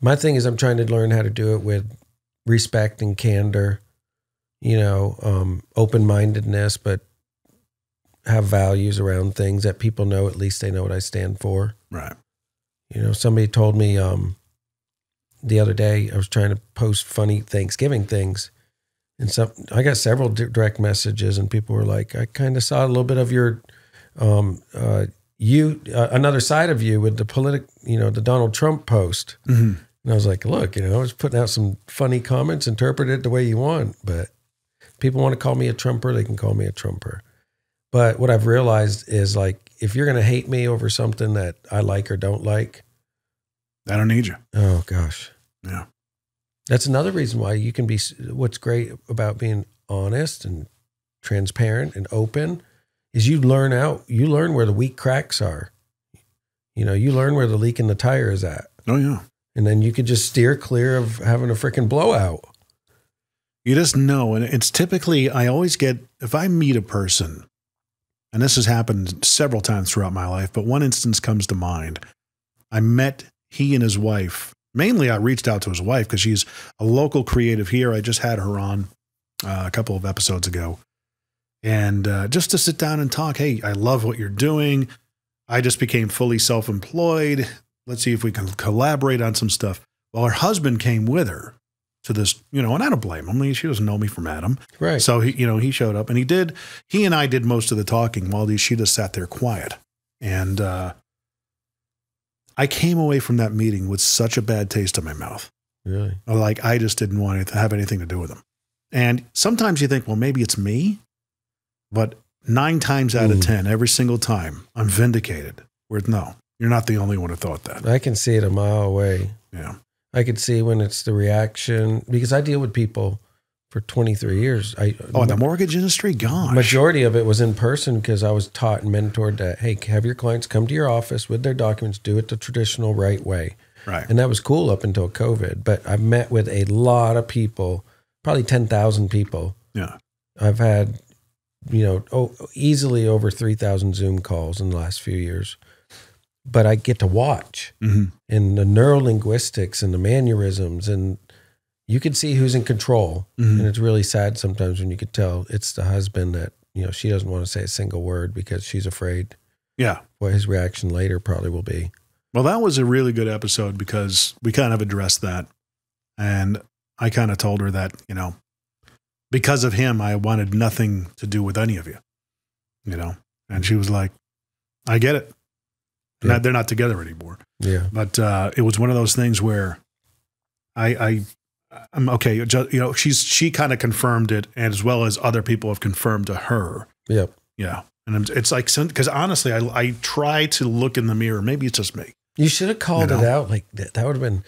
My thing is I'm trying to learn how to do it with respect and candor, you know, um, open-mindedness, but have values around things that people know, at least they know what I stand for. Right. You know, somebody told me um, the other day, I was trying to post funny Thanksgiving things. And some, I got several direct messages, and people were like, I kind of saw a little bit of your, um, uh, you, uh, another side of you with the politic, you know, the Donald Trump post. Mm-hmm. And I was like, look, you know, I was putting out some funny comments, interpret it the way you want. But people want to call me a Trumper, they can call me a Trumper. But what I've realized is, like, if you're going to hate me over something that I like or don't like, I don't need you. Oh, gosh. Yeah. That's another reason why you can be, what's great about being honest and transparent and open is you learn out, you learn where the weak cracks are. You know, you learn where the leak in the tire is at. Oh, yeah. And then you could just steer clear of having a freaking blowout. You just know. And it's typically, I always get, if I meet a person, and this has happened several times throughout my life, but one instance comes to mind. I met he and his wife. Mainly, I reached out to his wife because she's a local creative here. I just had her on uh, a couple of episodes ago. And uh, just to sit down and talk, hey, I love what you're doing. I just became fully self-employed. Let's see if we can collaborate on some stuff. Well, her husband came with her to this, you know, and I don't blame him. I mean, she doesn't know me from Adam. Right. So, he, you know, he showed up and he did. He and I did most of the talking while she just sat there quiet. And uh I came away from that meeting with such a bad taste in my mouth. Really? Like, I just didn't want to have anything to do with them. And sometimes you think, well, maybe it's me, but nine times out Ooh. of ten, every single time, I'm vindicated. Where no, you're not the only one who thought that. I can see it a mile away. Yeah. I could see when it's the reaction, because I deal with people for twenty-three years. I, oh, in the mortgage industry? Gosh. Majority of it was in person because I was taught and mentored that, hey, have your clients come to your office with their documents, do it the traditional right way. Right. And that was cool up until COVID. But I've met with a lot of people, probably ten thousand people. Yeah. I've had, you know, oh, easily over three thousand Zoom calls in the last few years. But I get to watch. Mm-hmm. And the neurolinguistics and the mannerisms and you can see who's in control. Mm-hmm. And it's really sad sometimes when you could tell it's the husband that, you know, she doesn't want to say a single word because she's afraid. Yeah. What his reaction later probably will be. Well, that was a really good episode because we kind of addressed that. And I kind of told her that, you know, because of him, I wanted nothing to do with any of you, you know? And she was like, I get it. Yeah. Not, they're not together anymore. Yeah. But uh, it was one of those things where I, I, I'm okay. Just, you know, she's, she kind of confirmed it as well as other people have confirmed to her. Yep. Yeah. And it's like, cause honestly, I, I try to look in the mirror. Maybe it's just me. You should have called you know? it out. Like that, that would have been,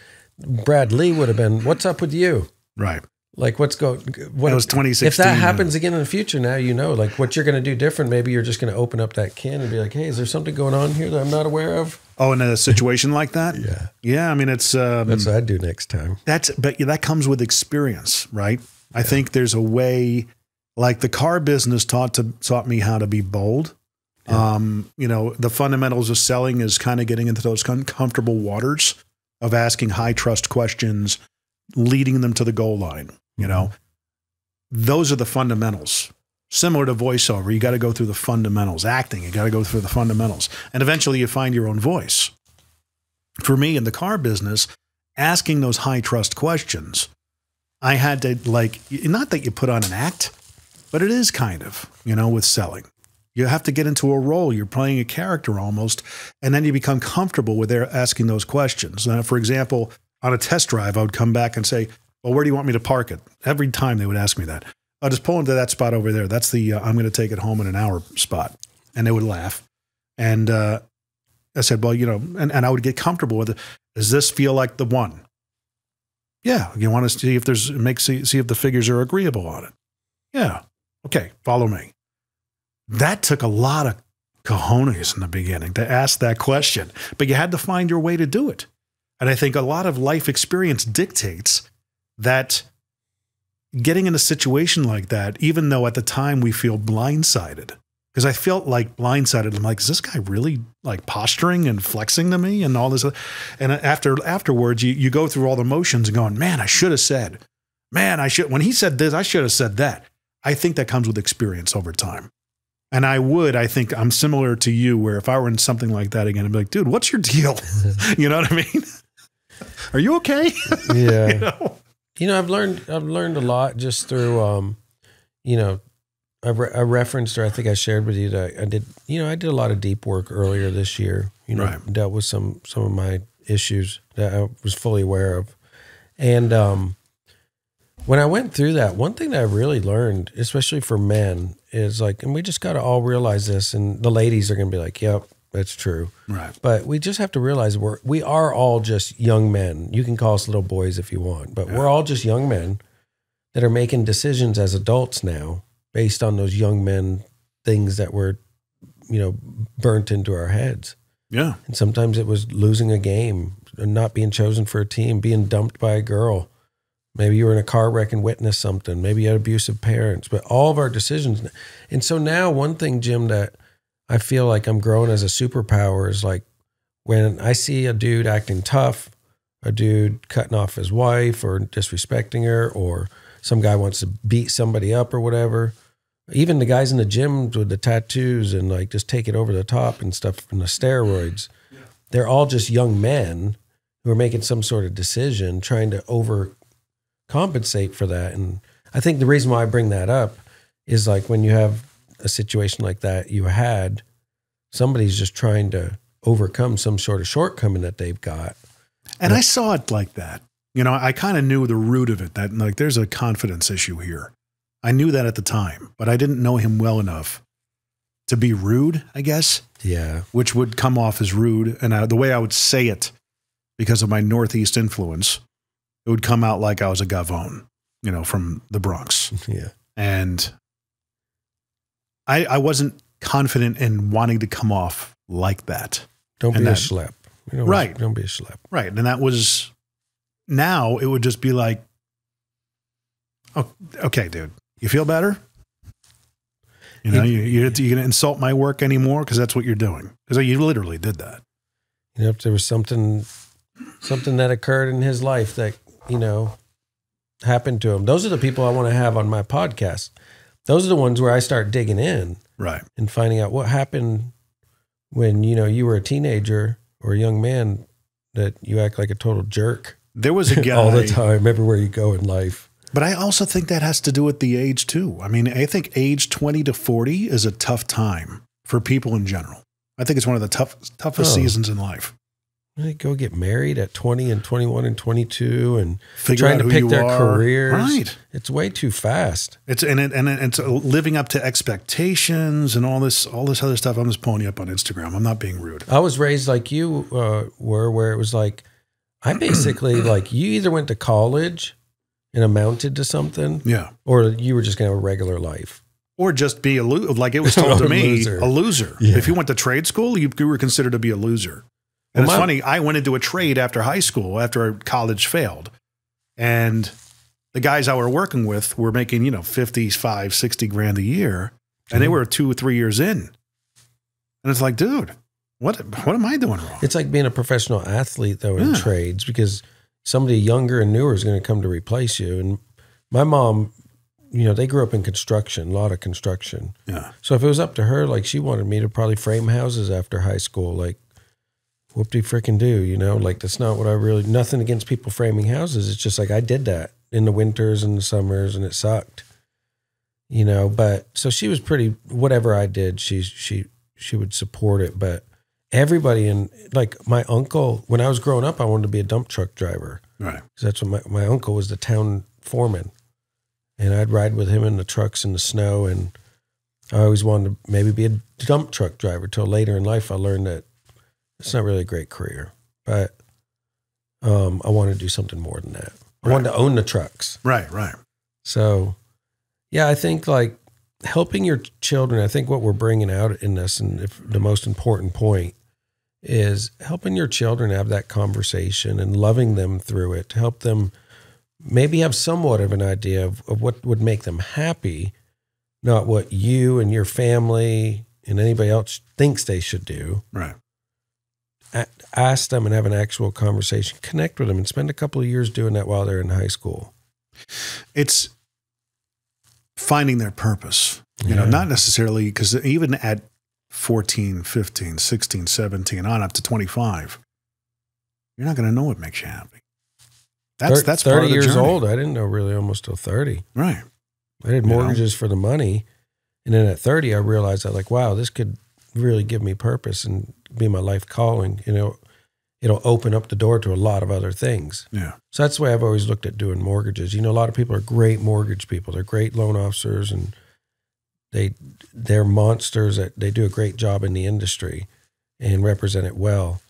Bradley would have been, what's up with you? Right. Like what's going, what it was twenty sixteen. If that happens again in the future, now, you know, like what you're going to do different. Maybe you're just going to open up that can and be like, hey, is there something going on here that I'm not aware of? Oh, in a situation like that? Yeah. Yeah. I mean, it's, um, that's what I do next time. That's, but that comes with experience, right? Yeah. I think there's a way, like the car business taught to taught me how to be bold. Yeah. Um, you know, the fundamentals of selling is kind of getting into those uncomfortable waters of asking high trust questions, leading them to the goal line. You know, those are the fundamentals. Similar to voiceover, you got to go through the fundamentals. Acting, you got to go through the fundamentals. And eventually you find your own voice. For me in the car business, asking those high trust questions, I had to like, not that you put on an act, but it is kind of, you know, with selling. You have to get into a role. You're playing a character almost, and then you become comfortable with their asking those questions. Now, for example, on a test drive, I would come back and say, well, where do you want me to park it? Every time they would ask me that. I'll just pull into that spot over there. That's the uh, I'm going to take it home in an hour spot. And they would laugh. And uh, I said, well, you know, and, and I would get comfortable with it. Does this feel like the one? Yeah. You want to see if there's, make see, see if the figures are agreeable on it. Yeah. Okay. Follow me. That took a lot of cojones in the beginning to ask that question, but you had to find your way to do it. And I think a lot of life experience dictates that getting in a situation like that, even though at the time we feel blindsided, because I felt like blindsided. I'm like, is this guy really like posturing and flexing to me and all this? And after afterwards, you, you go through all the motions and going, man, I should have said, man, I should, when he said this, I should have said that. I think that comes with experience over time. And I would, I think I'm similar to you where if I were in something like that again, I'd be like, dude, what's your deal? You know what I mean? Are you okay? Yeah. You know? You know, I've learned, I've learned a lot just through, um, you know, I, re I referenced, or I think I shared with you that I did, you know, I did a lot of deep work earlier this year, you know, right. Dealt with some, some of my issues that I was fully aware of. And, um, when I went through that, one thing that I really learned, especially for men, is like, and we just got to all realize this, and the ladies are going to be like, yep, that's true. Right. But we just have to realize we're, we are all just young men. You can call us little boys if you want, but yeah. We're all just young men that are making decisions as adults now based on those young men things that were, you know, burnt into our heads. Yeah. And sometimes it was losing a game, not being chosen for a team, being dumped by a girl. Maybe you were in a car wreck and witnessed something. Maybe you had abusive parents, but all of our decisions. And so now one thing, Jim, that I feel like I'm growing as a superpower is like when I see a dude acting tough, a dude cutting off his wife or disrespecting her, or some guy wants to beat somebody up or whatever. Even the guys in the gyms with the tattoos and like just take it over the top and stuff and the steroids, yeah. They're all just young men who are making some sort of decision, trying to over compensate for that. And I think the reason why I bring that up is like when you have a situation like that you had, somebody's just trying to overcome some sort of shortcoming that they've got. And, and I saw it like that. You know, I kind of knew the root of it, that like there's a confidence issue here. I knew that at the time, but I didn't know him well enough to be rude, I guess. Yeah. Which would come off as rude. And I, the way I would say it, because of my Northeast influence, it would come out like I was a Gavone, you know, from the Bronx. Yeah. And I, I wasn't confident in wanting to come off like that. Don't and be that, a schlep. You know, right. Don't be a schlep. Right. And that was, now it would just be like, oh, okay, dude, you feel better? You know, it, you, you're, you're going to insult my work anymore because that's what you're doing. Because you literally did that. You know, if there was something, something that occurred in his life that, you know, happened to him. Those are the people I want to have on my podcast. Those are the ones where I start digging in, right, and finding out what happened when, you know, you were a teenager or a young man that you act like a total jerk. There was a guy all the time, everywhere you go in life. But I also think that has to do with the age too. I mean, I think age twenty to forty is a tough time for people in general. I think it's one of the tough, toughest oh. seasons in life. They go get married at twenty and twenty-one and twenty-two and Figure trying to pick their are. careers. Right. It's way too fast. It's and it, and it, it's living up to expectations and all this all this other stuff. I'm just pulling you up on Instagram. I'm not being rude. I was raised like you uh, were, where it was like, I basically like you either went to college and amounted to something, yeah, or you were just going to have a regular life. Or just be a loser, like it was told to me, loser. a loser. Yeah. If you went to trade school, you, you were considered to be a loser. And well, it's funny, I went into a trade after high school, after college failed. And the guys I were working with were making, you know, fifty-five, sixty grand a year. And they were two or three years in. And it's like, dude, what, what am I doing wrong? It's like being a professional athlete, though, in yeah. trades, because somebody younger and newer is going to come to replace you. And my mom, you know, they grew up in construction, a lot of construction. Yeah. So if it was up to her, like she wanted me to probably frame houses after high school, like, whoop-de frickin' do, you know, like that's not what I really, nothing against people framing houses. It's just like I did that in the winters and the summers and it sucked, you know, but so she was pretty, whatever I did, she, she, she would support it. But everybody in, like my uncle, when I was growing up, I wanted to be a dump truck driver. Right. Cause that's what my, my uncle was the town foreman and I'd ride with him in the trucks in the snow. And I always wanted to maybe be a dump truck driver till later in life. I learned that it's not really a great career, but um, I wanted to do something more than that. I right. wanted to own the trucks. Right, right. So, yeah, I think like helping your children, I think what we're bringing out in this, and if the most important point is helping your children have that conversation and loving them through it to help them maybe have somewhat of an idea of, of what would make them happy, not what you and your family and anybody else thinks they should do. Right. Ask them and have an actual conversation. Connect with them and spend a couple of years doing that while they're in high school. It's finding their purpose, you yeah. know, not necessarily because even at fourteen, fifteen, sixteen, seventeen, on up to twenty-five, you're not going to know what makes you happy. That's, that's part of the journey. thirty years old, I didn't know really almost till thirty. Right. I did mortgages you know? for the money. And then at thirty, I realized I like, wow, this could really give me purpose and be my life calling. You know, it'll open up the door to a lot of other things. Yeah. So that's the way I've always looked at doing mortgages. You know, a lot of people are great mortgage people. They're great loan officers and they, they're monsters that they do a great job in the industry and represent it well.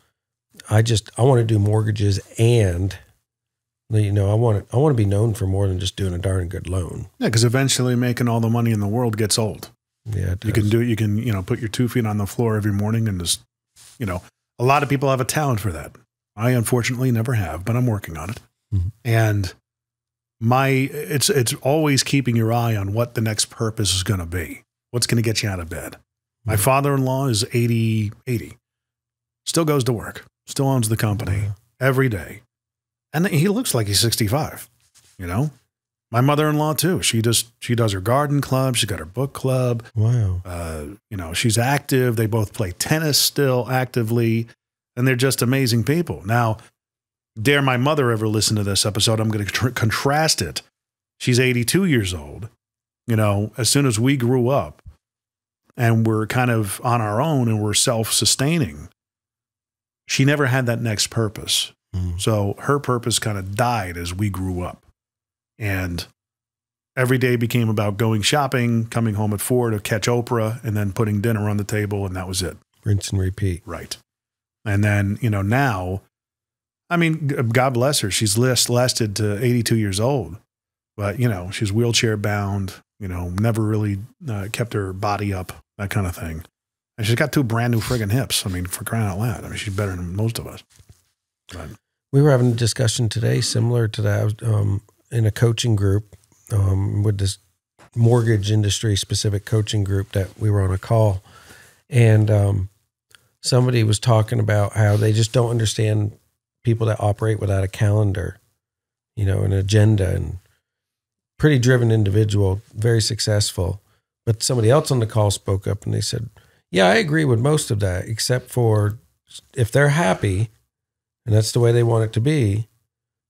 I just, I want to do mortgages and, you know, I want to, I want to be known for more than just doing a darn good loan. Yeah. Cause eventually making all the money in the world gets old. Yeah. You can do it. You can, you know, put your two feet on the floor every morning and just, you know, a lot of people have a talent for that. I unfortunately never have, but I'm working on it. Mm-hmm. And my, it's, it's always keeping your eye on what the next purpose is going to be. What's going to get you out of bed. Mm-hmm. My father-in-law is eighty, eighty, still goes to work, still owns the company mm-hmm. every day. And he looks like he's sixty-five, you know, my mother-in-law too. She just, she does her garden club. She's got her book club. Wow. Uh, you know, she's active. They both play tennis still actively and they're just amazing people. Now, dare my mother ever listen to this episode, I'm going to contrast it. She's eighty-two years old. You know, as soon as we grew up and we're kind of on our own and we're self-sustaining, she never had that next purpose. So her purpose kind of died as we grew up and every day became about going shopping, coming home at four to catch Oprah and then putting dinner on the table. And that was it. Rinse and repeat. Right. And then, you know, now, I mean, God bless her. She's list lasted to eighty-two years old, but you know, she's wheelchair bound, you know, never really uh, kept her body up, that kind of thing. And she's got two brand new friggin' hips. I mean, for crying out loud. I mean, she's better than most of us. But. We were having a discussion today similar to that um, in a coaching group um, with this mortgage industry specific coaching group that we were on a call. And um, somebody was talking about how they just don't understand people that operate without a calendar, you know, an agenda, and pretty driven individual, very successful. But somebody else on the call spoke up and they said, yeah, I agree with most of that, except for if they're happy and that's the way they want it to be,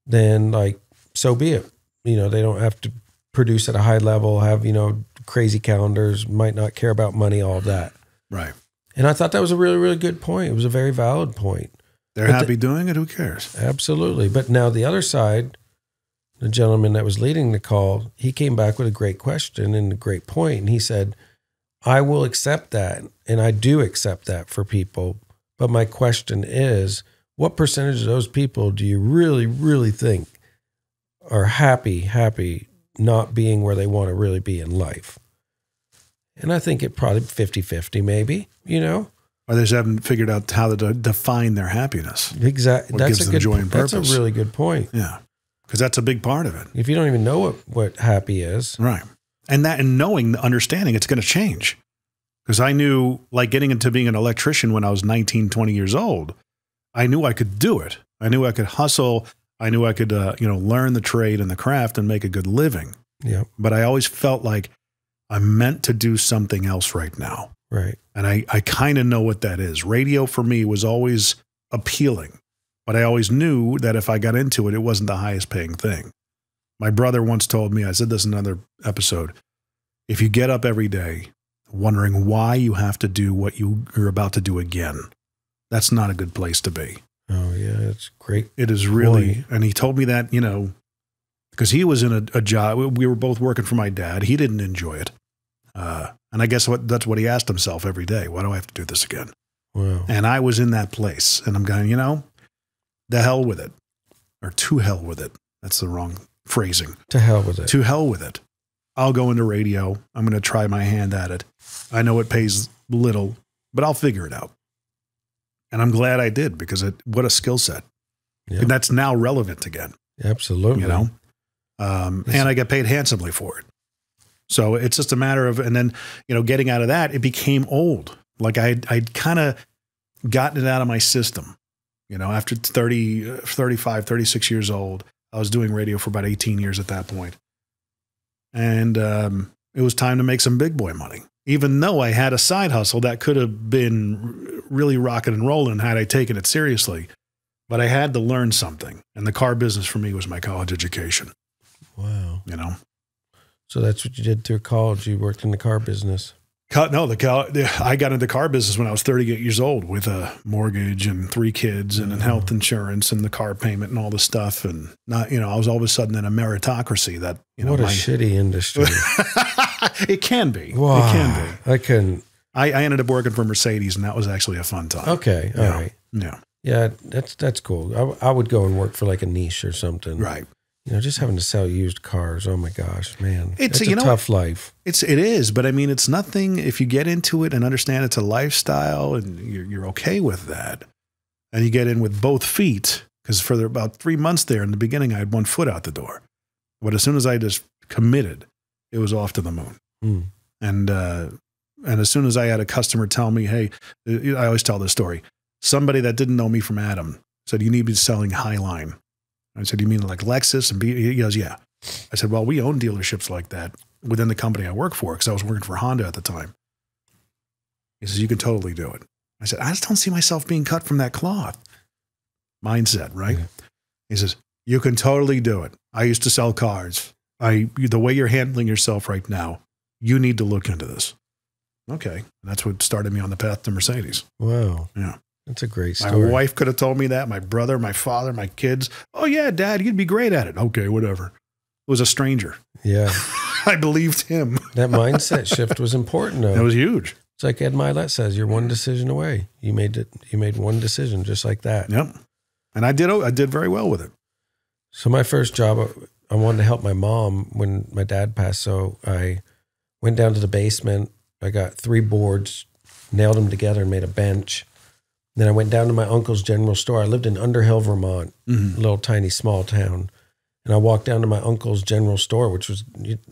then like, so be it. You know, they don't have to produce at a high level, have, you know, crazy calendars, might not care about money, all of that. Right. And I thought that was a really, really good point. It was a very valid point. They're but happy the, doing it. Who cares? Absolutely. But now the other side, the gentleman that was leading the call, he came back with a great question and a great point. And he said, I will accept that. And I do accept that for people. But my question is, what percentage of those people do you really, really think are happy, happy not being where they want to really be in life? And I think it probably fifty fifty maybe, you know? Or they just haven't figured out how to define their happiness. Exactly. That's gives a them good, joy and purpose. That's a really good point. Yeah. Because that's a big part of it. If you don't even know what, what happy is. Right. And that, and knowing, understanding it's going to change. Because I knew, like getting into being an electrician when I was nineteen, twenty years old, I knew I could do it. I knew I could hustle. I knew I could, uh, you know, learn the trade and the craft and make a good living. Yeah. But I always felt like I'm meant to do something else right now. Right. And I, I kind of know what that is. Radio for me was always appealing, but I always knew that if I got into it, it wasn't the highest paying thing. My brother once told me, I said this in another episode, if you get up every day wondering why you have to do what you, you're about to do again, that's not a good place to be. Oh yeah. It's great. It is really. Boy. And he told me that, you know, because he was in a, a job, we were both working for my dad. He didn't enjoy it. Uh, and I guess what, that's what he asked himself every day. Why do I have to do this again? Wow. And I was in that place and I'm going, you know, the hell with it, or to hell with it. That's the wrong phrasing. To hell with it. To hell with it. I'll go into radio. I'm going to try my hand at it. I know it pays little, but I'll figure it out. And I'm glad I did, because it, what a skill set. Yep. And that's now relevant again. Absolutely. You know, um, and I get paid handsomely for it. So it's just a matter of, and then, you know, getting out of that, it became old. Like I, I'd kind of gotten it out of my system, you know, after thirty, thirty-five, thirty-six years old. I was doing radio for about eighteen years at that point. And um, it was time to make some big boy money, even though I had a side hustle that could have been really rocking and rolling had I taken it seriously. But I had to learn something. And the car business for me was my college education. Wow. You know? So that's what you did through college. You worked in the car business. No, the I got into the car business when I was thirty-eight years old with a mortgage and three kids and mm-hmm. health insurance and the car payment and all this stuff. And not, you know, I was all of a sudden in a meritocracy that, you know. What a my, shitty industry. It can be. Wow. It can be. I couldn't. I, I ended up working for Mercedes, and that was actually a fun time. Okay. All yeah. right. Yeah. Yeah. That's, that's cool. I, I would go and work for like a niche or something. Right. You know, just having to sell used cars. Oh my gosh, man. It's, it's a you know, tough life. It's, it is, but I mean, it's nothing. If you get into it and understand it's a lifestyle and you're, you're okay with that, and you get in with both feet, because for the, about three months there in the beginning, I had one foot out the door. But as soon as I just committed, it was off to the moon. Mm. And, uh, and as soon as I had a customer tell me, hey, I always tell this story. Somebody that didn't know me from Adam said, you need to be selling Highline. I said, you mean like Lexus? And he goes, yeah. I said, well, we own dealerships like that within the company I work for, because I was working for Honda at the time. He says, you can totally do it. I said, I just don't see myself being cut from that cloth. Mindset, right? Yeah. He says, you can totally do it. I used to sell cars. I, the way you're handling yourself right now, you need to look into this. Okay. And that's what started me on the path to Mercedes. Wow. Yeah. That's a great story. My wife could have told me that. My brother, my father, my kids. Oh, yeah, Dad, you'd be great at it. Okay, whatever. It was a stranger. Yeah. I believed him. That mindset shift was important, though. That was huge. It's like Ed Mylett says, you're one decision away. You made it. You made one decision just like that. Yep. And I did, I did very well with it. So my first job, I wanted to help my mom when my dad passed. So I went down to the basement. I got three boards, nailed them together, and made a bench. Then I went down to my uncle's general store. I lived in Underhill, Vermont, mm-hmm. a little tiny small town. And I walked down to my uncle's general store, which was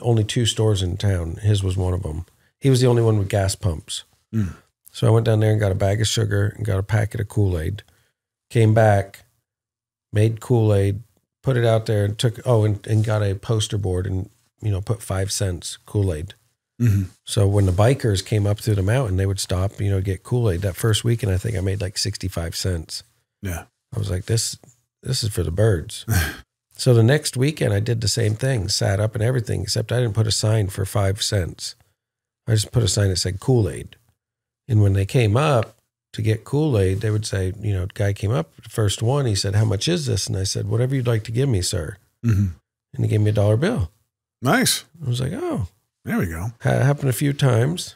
only two stores in town. His was one of them. He was the only one with gas pumps. Mm. So I went down there and got a bag of sugar and got a packet of Kool-Aid. Came back, made Kool-Aid, put it out there and took, oh, and, and got a poster board and, you know, put five cents Kool-Aid. Mm-hmm. So when the bikers came up through the mountain, they would stop, you know, get Kool-Aid. That first weekend, I think I made like sixty-five cents. Yeah. I was like, this, this is for the birds. So the next weekend I did the same thing, sat up and everything, except I didn't put a sign for five cents. I just put a sign that said Kool-Aid. And when they came up to get Kool-Aid, they would say, you know, the guy came up, the first one, he said, how much is this? And I said, whatever you'd like to give me, sir. Mm-hmm. And he gave me a dollar bill. Nice. I was like, oh. There we go. It happened a few times.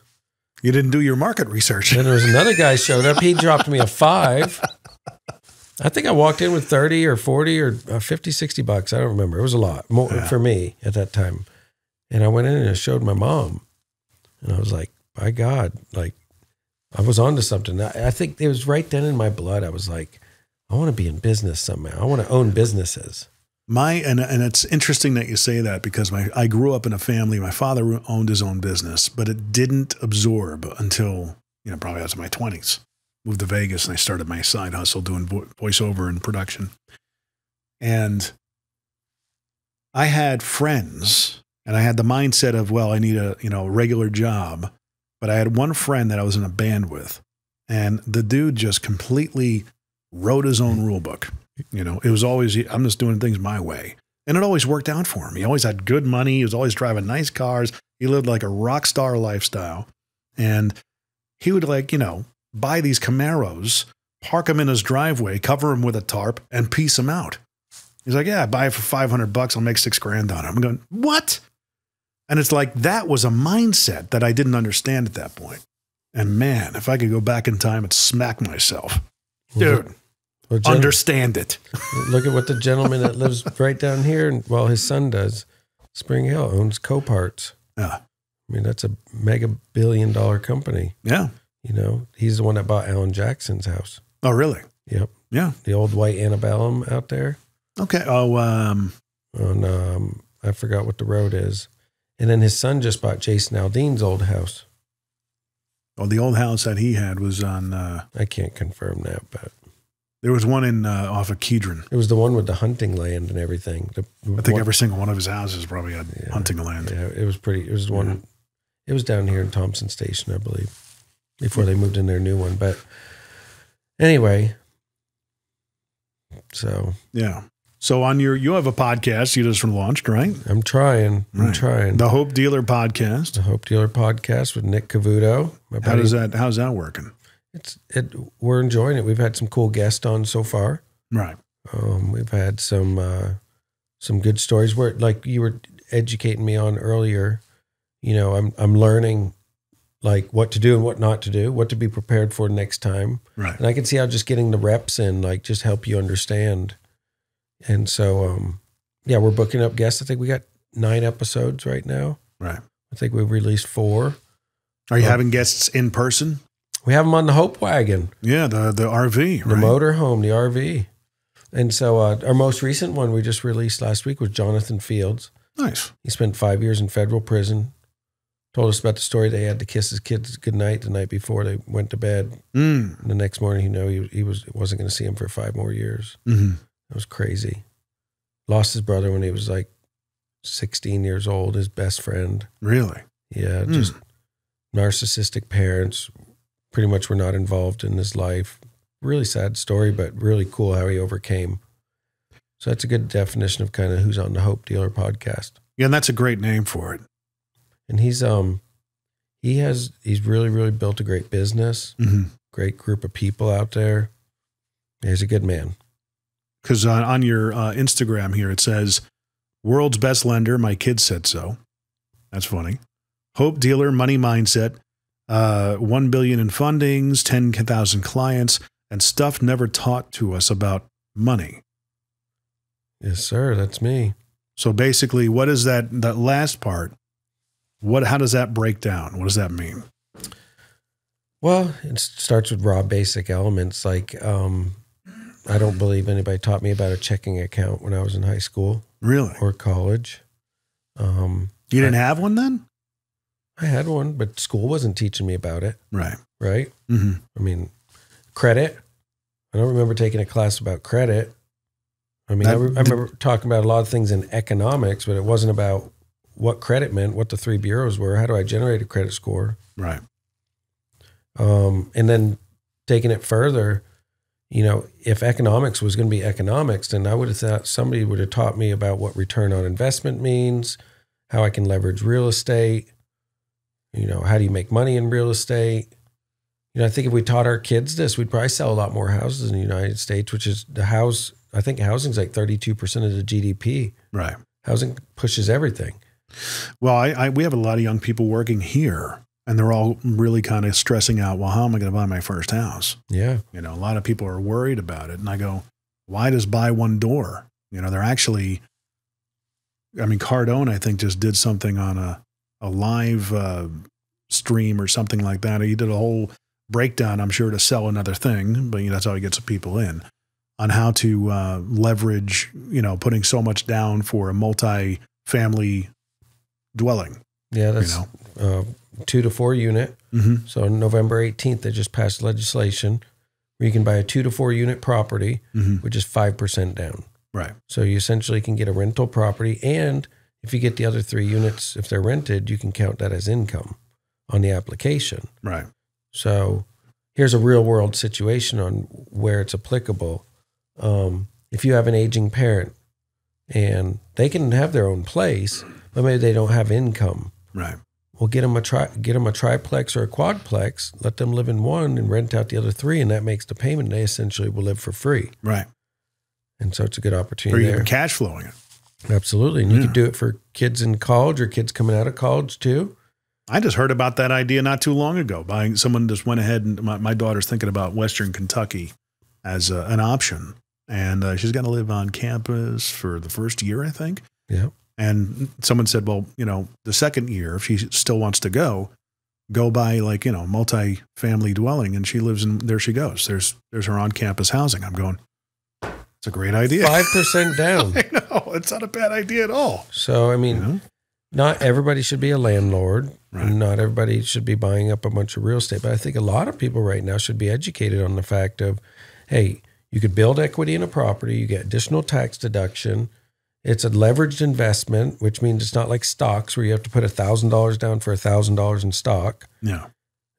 You didn't do your market research. Then there was another guy showed up. He dropped me a five. I think I walked in with thirty or forty or fifty, sixty bucks. I don't remember. It was a lot more yeah. for me at that time. And I went in and I showed my mom. And I was like, by God, like I was onto something. I, I think it was right then in my blood. I was like, I want to be in business somehow. I want to own businesses. My, and, and it's interesting that you say that because my, I grew up in a family, my father owned his own business, but it didn't absorb until, you know, probably I was in my twenties. Moved to Vegas and I started my side hustle doing vo voiceover and production. And I had friends and I had the mindset of, well, I need a, you know, regular job, but I had one friend that I was in a band with and the dude just completely wrote his own rule book. You know, it was always, I'm just doing things my way. And it always worked out for him. He always had good money. He was always driving nice cars. He lived like a rock star lifestyle. And he would like, you know, buy these Camaros, park them in his driveway, cover them with a tarp and piece them out. He's like, yeah, I buy it for five hundred bucks. I'll make six grand on it. I'm going, what? And it's like, that was a mindset that I didn't understand at that point. And man, if I could go back in time and smack myself, dude. Well, understand it. Look at what the gentleman that lives right down here, and well, his son does. Spring Hill owns Coparts. Yeah, I mean that's a mega billion dollar company. Yeah, you know he's the one that bought Alan Jackson's house. Oh, really? Yep. Yeah, the old white antebellum out there. Okay. Oh, um, on um, I forgot what the road is. And then his son just bought Jason Aldean's old house. Oh, the old house that he had was on... Uh, I can't confirm that, but... There was one in uh, off of Kedron. It was the one with the hunting land and everything. The, I think one, every single one of his houses probably had yeah, hunting land. Yeah, it was pretty... It was the one... Yeah. It was down here in Thompson Station, I believe, before they moved in their new one. But anyway, so... Yeah. So on your, you have a podcast you just launched, right? I'm trying. I'm right. trying. The Hope Dealer podcast. The Hope Dealer podcast with Nick Cavuto. My buddy. How does that, how's that working? It's, it, we're enjoying it. We've had some cool guests on so far. Right. Um, we've had some, uh, some good stories where, like you were educating me on earlier, you know, I'm, I'm learning like what to do and what not to do, what to be prepared for next time. Right. And I can see how just getting the reps in, like just help you understand. And so, um, yeah, we're booking up guests. I think we got nine episodes right now. Right. I think we've released four. Are you um, having guests in person? We have them on the Hope Wagon. Yeah, the the R V. The right? motorhome, the R V. And so uh, our most recent one we just released last week was Jonathan Fields. Nice. He spent five years in federal prison. Told us about the story they had to kiss his kids goodnight the night before they went to bed. Mm. And the next morning, you know, he, he was, wasn't going to see him for five more years. Mm-hmm. It was crazy. Lost his brother when he was like sixteen years old, his best friend. Really? Yeah, just mm. narcissistic parents. Pretty much were not involved in his life. Really sad story, but really cool how he overcame. So that's a good definition of kind of who's on the Hope Dealer podcast. Yeah, and that's a great name for it. And he's um he has he's really, really built a great business, mm-hmm. great group of people out there. He's a good man. Because on, on your uh, Instagram here, it says, world's best lender, my kid said so. That's funny. Hope Dealer, money mindset, uh, one billion dollars in fundings, ten thousand clients, and stuff never taught to us about money. Yes, sir. That's me. So basically, what is that, that last part? What? How does that break down? What does that mean? Well, it starts with raw basic elements like... Um, I don't believe anybody taught me about a checking account when I was in high school. Really? Or college. Um, you didn't I, have one then? I had one, but school wasn't teaching me about it. Right. Right? Mm-hmm. I mean, credit. I don't remember taking a class about credit. I mean, that, I, re I remember talking about a lot of things in economics, but it wasn't about what credit meant, what the three bureaus were. How do I generate a credit score? Right. Um, and then taking it further... You know, if economics was going to be economics, then I would have thought somebody would have taught me about what return on investment means, how I can leverage real estate, you know, how do you make money in real estate? You know, I think if we taught our kids this, we'd probably sell a lot more houses in the United States, which is the house, I think housing's like thirty-two percent of the G D P. Right. Housing pushes everything. Well, I, I we have a lot of young people working here. And they're all really kind of stressing out, well, how am I going to buy my first house? Yeah. You know, a lot of people are worried about it. And I go, why does buy one door? You know, they're actually, I mean, Cardone, I think, just did something on a, a live uh, stream or something like that. He did a whole breakdown, I'm sure, to sell another thing. But you know, that's how he gets people in on how to uh, leverage, you know, putting so much down for a multi-family dwelling. Yeah, that's... You know? uh, two to four unit. Mm-hmm. So on November eighteenth, they just passed legislation where you can buy a two to four unit property, mm-hmm. which is five percent down. Right. So you essentially can get a rental property. And if you get the other three units, if they're rented, you can count that as income on the application. Right. So here's a real world situation on where it's applicable. Um, if you have an aging parent and they can have their own place, but maybe they don't have income. Right. Well, get them a tri get them a triplex or a quadplex, let them live in one and rent out the other three, and that makes the payment. They essentially will live for free. Right. And so it's a good opportunity. Or you're there. Cash flowing it. Absolutely. And yeah. you could do it for kids in college or kids coming out of college too. I just heard about that idea not too long ago. Buying someone just went ahead and my, my daughter's thinking about Western Kentucky as a, an option. And uh, she's going to live on campus for the first year, I think. Yeah. And someone said, well, you know, the second year, if she still wants to go, go buy like, you know, multi-family dwelling. And she lives in, there she goes. There's, there's her on-campus housing. I'm going, it's a great idea. five percent down. I know. It's not a bad idea at all. So, I mean, you know? Not everybody should be a landlord. Right. Not everybody should be buying up a bunch of real estate. But I think a lot of people right now should be educated on the fact of, hey, you could build equity in a property. You get additional tax deduction. It's a leveraged investment, which means it's not like stocks where you have to put a thousand dollars down for a thousand dollars in stock. Yeah.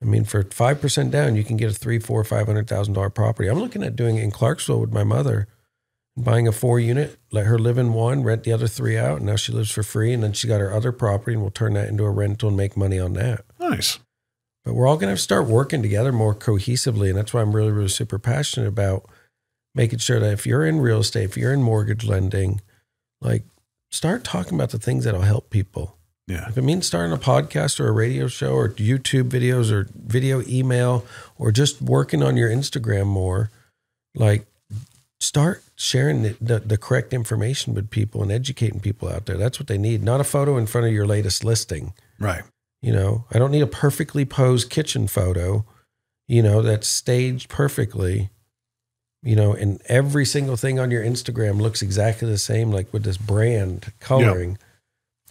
I mean, for five percent down, you can get a three, four, five hundred thousand dollars property. I'm looking at doing it in Clarksville with my mother, buying a four unit, let her live in one, rent the other three out, and now she lives for free. And then she got her other property, and we'll turn that into a rental and make money on that. Nice. But we're all going to have to start working together more cohesively, and that's why I'm really, really super passionate about making sure that if you're in real estate, if you're in mortgage lending, like start talking about the things that'll help people. Yeah. If it means starting a podcast or a radio show or YouTube videos or video email or just working on your Instagram more, like start sharing the, the, the correct information with people and educating people out there. That's what they need. Not a photo in front of your latest listing. Right. You know, I don't need a perfectly posed kitchen photo, you know, that's staged perfectly, you know, and every single thing on your Instagram looks exactly the same, like with this brand coloring. Yep.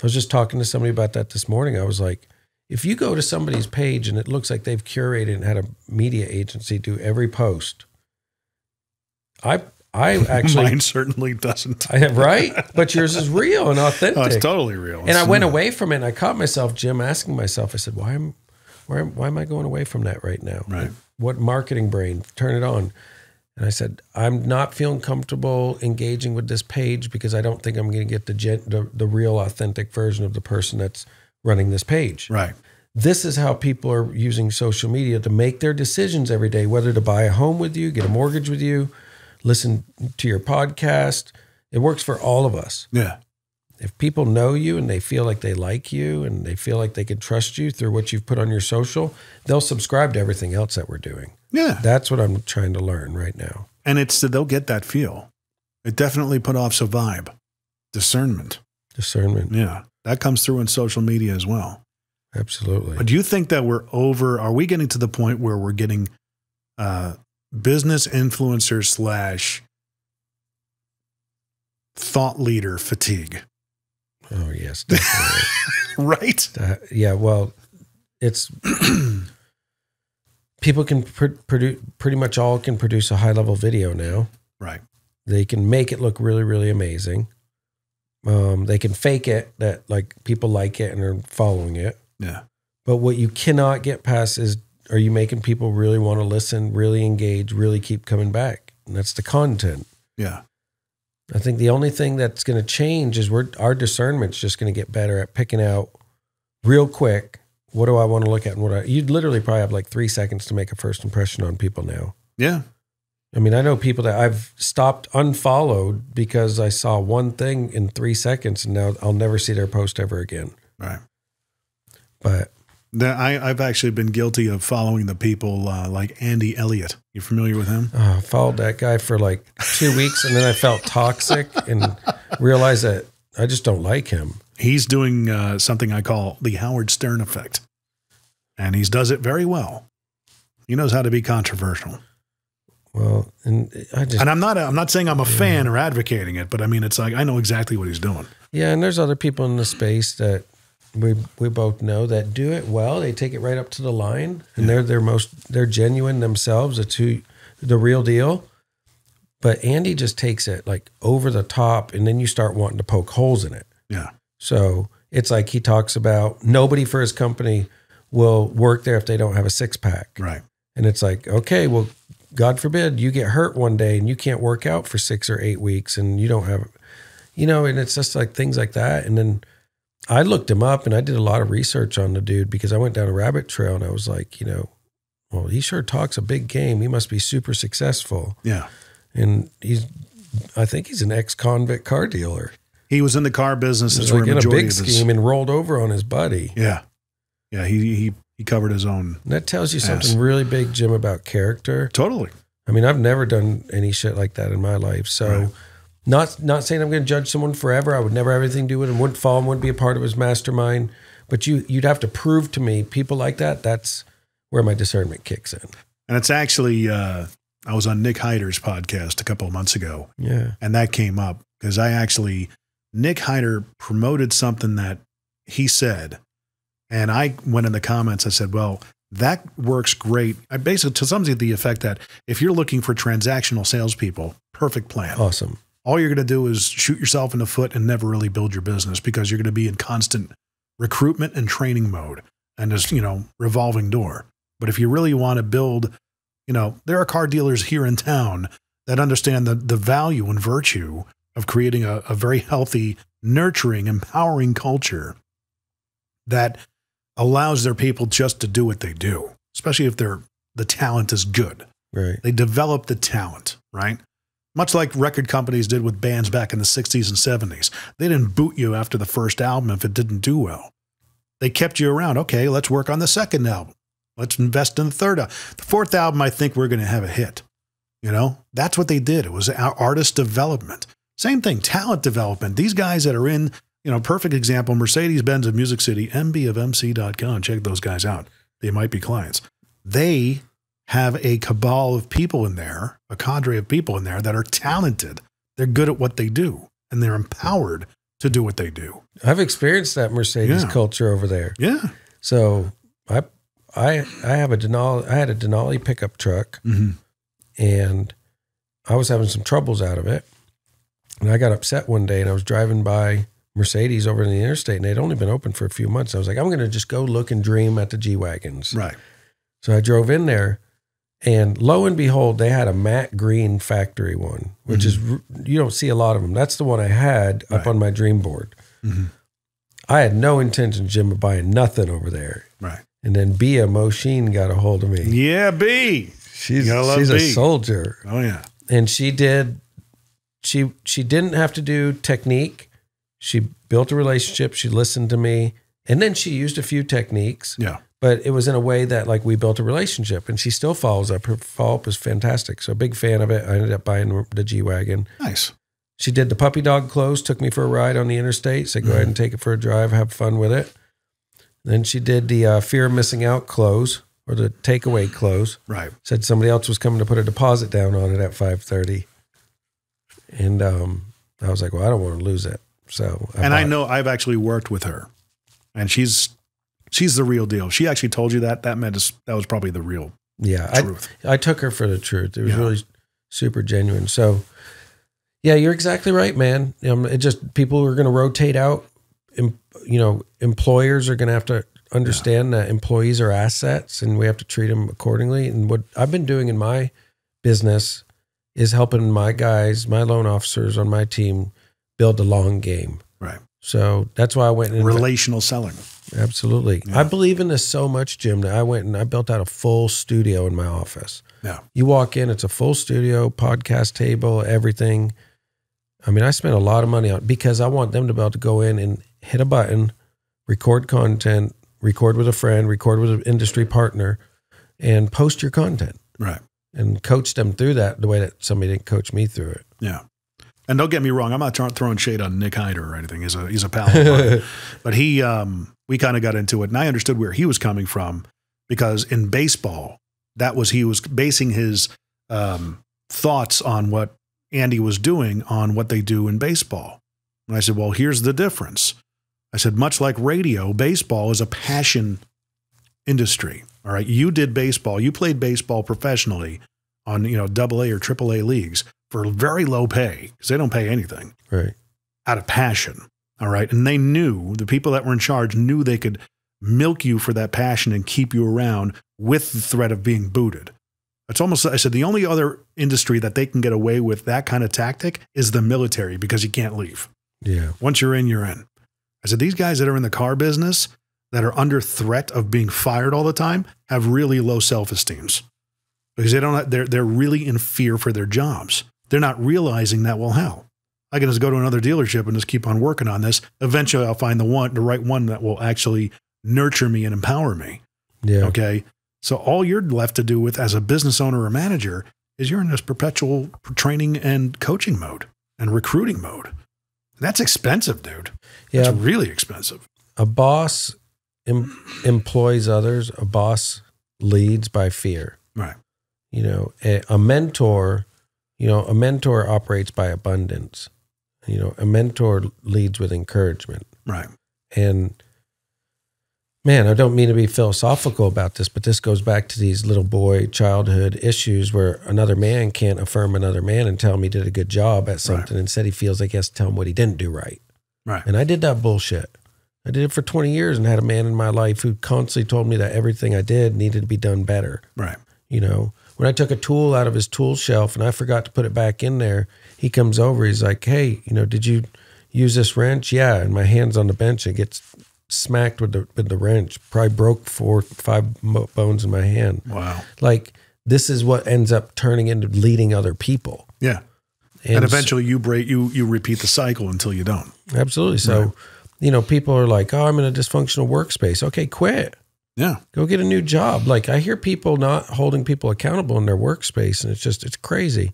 I was just talking to somebody about that this morning. I was like, if you go to somebody's page and it looks like they've curated and had a media agency do every post, I I actually... Mine certainly doesn't. I, right? But yours is real and authentic. Oh, it's totally real. And it's I went real. away from it, and I caught myself, Jim, asking myself, I said, why am, why, why am I going away from that right now? Right. What marketing brain? Turn it on. And I said, I'm not feeling comfortable engaging with this page because I don't think I'm going to get the, gen the the real authentic version of the person that's running this page. Right. This is how people are using social media to make their decisions every day, whether to buy a home with you, get a mortgage with you, listen to your podcast. It works for all of us. Yeah. If people know you and they feel like they like you and they feel like they can trust you through what you've put on your social, they'll subscribe to everything else that we're doing. Yeah. That's what I'm trying to learn right now. And it's that they'll get that feel. It definitely put off a vibe. Discernment. Discernment. Yeah. That comes through in social media as well. Absolutely. But do you think that we're over, are we getting to the point where we're getting uh, business influencer slash thought leader fatigue? Oh, yes. Definitely. Right? Uh, yeah, well, it's people can pr produce, pretty much all can produce a high-level video now. Right. They can make it look really, really amazing. Um, they can fake it that, like, people like it and are following it. Yeah. But what you cannot get past is, are you making people really want to listen, really engage, really keep coming back? And that's the content. Yeah. I think the only thing that's going to change is we're, our discernment's just going to get better at picking out real quick, what do I want to look at? And what I, you'd literally probably have like three seconds to make a first impression on people now. Yeah. I mean, I know people that I've stopped unfollowed because I saw one thing in three seconds and now I'll never see their post ever again. Right. But that I, I've actually been guilty of following the people uh, like Andy Elliott. You familiar with him? I uh, followed that guy for like two weeks, and then I felt toxic and realized that I just don't like him. He's doing uh, something I call the Howard Stern effect, and he does it very well. He knows how to be controversial. Well, and I just, and I'm not, I'm not saying I'm a fan yeah. or advocating it, but I mean, it's like I know exactly what he's doing. Yeah, and there's other people in the space that we we both know that do it well. They take it right up to the line, and yeah. they're their most they're genuine themselves. It's who the real deal. But Andy just takes it like over the top, and then you start wanting to poke holes in it. Yeah. So it's like he talks about nobody for his company will work there if they don't have a six pack. Right. And it's like, okay, well, God forbid you get hurt one day and you can't work out for six or eight weeks, and you don't have, you know, and it's just like things like that, and then. I looked him up, and I did a lot of research on the dude because I went down a rabbit trail, and I was like, you know, well, he sure talks a big game. He must be super successful. Yeah. And he's, I think he's an ex-convict car dealer. He was in the car business. He was like in a big scheme and rolled over on his buddy. Yeah. Yeah. He, he, he covered his own. And that tells you something really big, Jim, about character. Totally. I mean, I've never done any shit like that in my life. So right. Not not saying I'm going to judge someone forever. I would never have anything to do with him. Wouldn't follow him. Wouldn't be a part of his mastermind. But you you'd have to prove to me people like that. That's where my discernment kicks in. And it's actually uh, I was on Nick Heider's podcast a couple of months ago. Yeah, and that came up because I actually Nick Heider promoted something that he said, and I went in the comments, I said, well, that works great. I basically, to some extent, the effect that if you're looking for transactional salespeople, perfect plan. Awesome. All you're going to do is shoot yourself in the foot and never really build your business, because you're going to be in constant recruitment and training mode and just, you know, revolving door. But if you really want to build, you know, there are car dealers here in town that understand the, the value and virtue of creating a, a very healthy, nurturing, empowering culture that allows their people just to do what they do, especially if they're, the talent is good. Right. They develop the talent, right? Much like record companies did with bands back in the sixties and seventies. They didn't boot you after the first album if it didn't do well. They kept you around. Okay, let's work on the second album. Let's invest in the third album. The fourth album, I think we're going to have a hit. You know, that's what they did. It was artist development. Same thing, talent development. These guys that are in, you know, perfect example, Mercedes-Benz of Music City, M B of M C dot com. Check those guys out. They might be clients. They have a cabal of people in there, a cadre of people in there that are talented. They're good at what they do, and they're empowered to do what they do. I've experienced that Mercedes yeah. culture over there. Yeah. So I, I, I have a Denali. I had a Denali pickup truck, mm-hmm. and I was having some troubles out of it. And I got upset one day, and I was driving by Mercedes over in the interstate, and they'd only been open for a few months. I was like, I'm going to just go look and dream at the G-Wagons. Right. So I drove in there, and lo and behold, they had a matte green factory one, which mm-hmm. is, you don't see a lot of them. That's the one I had right. up on my dream board. Mm-hmm. I had no intention, Jim, of buying nothing over there. Right. And then Bea Mosheen got a hold of me. Yeah, Bea. She's, she's a soldier. Oh, yeah. And she did... She she didn't have to do technique. She built a relationship. She listened to me. And then she used a few techniques. Yeah. But it was in a way that, like, we built a relationship. And she still follows up. Her follow-up is fantastic. So big fan of it. I ended up buying the G-Wagon. Nice. She did the puppy dog clothes, took me for a ride on the interstate, said, go mm-hmm. ahead and take it for a drive, have fun with it. Then she did the uh, fear of missing out clothes, or the takeaway clothes. Right. Said somebody else was coming to put a deposit down on it at five thirty. And um, I was like, well, I don't want to lose it. So, I and I know it. I've actually worked with her, and she's she's the real deal. She actually told you that that meant us, that was probably the real yeah truth. I, I took her for the truth. It was yeah. really super genuine. So, yeah, you're exactly right, man. Um, it just people are going to rotate out. Em, you know, employers are going to have to understand yeah. that employees are assets, and we have to treat them accordingly. And what I've been doing in my business is helping my guys, my loan officers on my team, build the long game. Right. So that's why I went in. Relational selling. Absolutely. Yeah. I believe in this so much, Jim, that I went and I built out a full studio in my office. Yeah. You walk in, it's a full studio, podcast table, everything. I mean, I spent a lot of money on it because I want them to be able to go in and hit a button, record content, record with a friend, record with an industry partner, and post your content. Right. And coach them through that the way that somebody didn't coach me through it. Yeah. And don't get me wrong, I'm not throwing shade on Nick Hyder or anything. He's a, he's a pal of mine. But he, um, we kind of got into it, and I understood where he was coming from, because in baseball, that was, he was basing his um, thoughts on what Andy was doing on what they do in baseball. And I said, well, here's the difference. I said, much like radio, baseball is a passion industry. All right, you did baseball. You played baseball professionally on, you know, double A or triple A leagues for very low pay, because they don't pay anything. Right. Out of passion. All right. And they knew, the people that were in charge knew, they could milk you for that passion and keep you around with the threat of being booted. It's almost, I said, the only other industry that they can get away with that kind of tactic is the military, because you can't leave. Yeah. Once you're in, you're in. I said, these guys that are in the car business that are under threat of being fired all the time have really low self-esteems, because they don't, they're, they're really in fear for their jobs. They're not realizing that, well, hell, I can just go to another dealership and just keep on working on this. Eventually I'll find the one, the right one that will actually nurture me and empower me. Yeah. Okay. So all you're left to do with as a business owner or manager is you're in this perpetual training and coaching mode and recruiting mode. And that's expensive, dude. Yeah. It's really expensive. A boss Em employs others. A boss leads by fear. Right. You know, a, a mentor, you know, a mentor operates by abundance. You know, a mentor leads with encouragement. Right. And man, I don't mean to be philosophical about this, but this goes back to these little boy childhood issues where another man can't affirm another man and tell him he did a good job at something. Right. Instead, he feels like he has to tell him what he didn't do right. Right. And I did that bullshit. I did it for twenty years and had a man in my life who constantly told me that everything I did needed to be done better. Right. You know, when I took a tool out of his tool shelf and I forgot to put it back in there, he comes over, he's like, hey, you know, did you use this wrench? Yeah. And my hand's on the bench and it gets smacked with the, with the wrench, probably broke four, five bones in my hand. Wow. Like, this is what ends up turning into leading other people. Yeah. And, and eventually you break, you, you repeat the cycle until you don't. Absolutely. So, right. you know, people are like, oh, I'm in a dysfunctional workspace. Okay, quit. Yeah. Go get a new job. Like, I hear people not holding people accountable in their workspace, and it's just, it's crazy.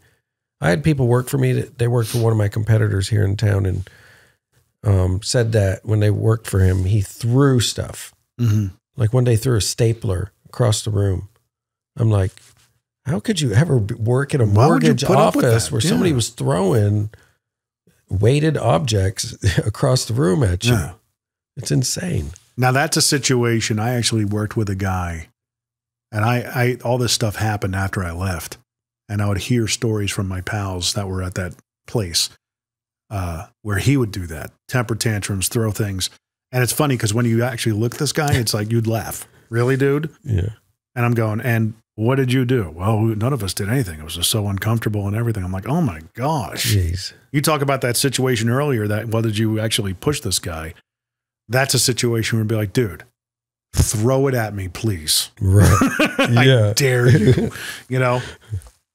I had people work for me that they worked for one of my competitors here in town, and um, said that when they worked for him, he threw stuff. Mm-hmm. Like, one day threw a stapler across the room. I'm like, how could you ever work in a mortgage office where yeah. somebody was throwing weighted objects across the room at you? Yeah. It's insane. Now, that's a situation. I actually worked with a guy, and I, I all this stuff happened after I left, and I would hear stories from my pals that were at that place uh, where he would do that, temper tantrums, throw things. And it's funny because when you actually look at this guy, it's like you'd laugh. Really, dude? Yeah. And I'm going, and what did you do? Well, none of us did anything. It was just so uncomfortable and everything. I'm like, oh, my gosh. Jeez. You talk about that situation earlier, that well, did you actually push this guy? That's a situation where you'd be like, dude, throw it at me, please. Right. I dare you, you know,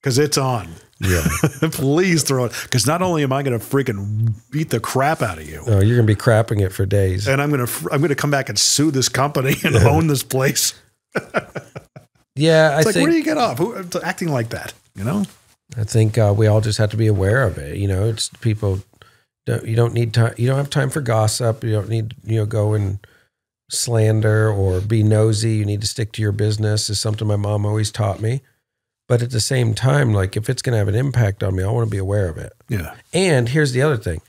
because it's on. Yeah. Please throw it. Because not only am I going to freaking beat the crap out of you. Oh, you're going to be crapping it for days. And I'm going to I'm going to come back and sue this company and yeah. own this place. Yeah. It's I like, think, where do you get off? Who, acting like that, you know? I think uh, we all just have to be aware of it. You know, it's people... You don't need time. You don't have time for gossip. You don't need, you know, go and slander or be nosy. You need to stick to your business, is something my mom always taught me. But at the same time, like, if it's going to have an impact on me, I want to be aware of it. Yeah. And here's the other thing.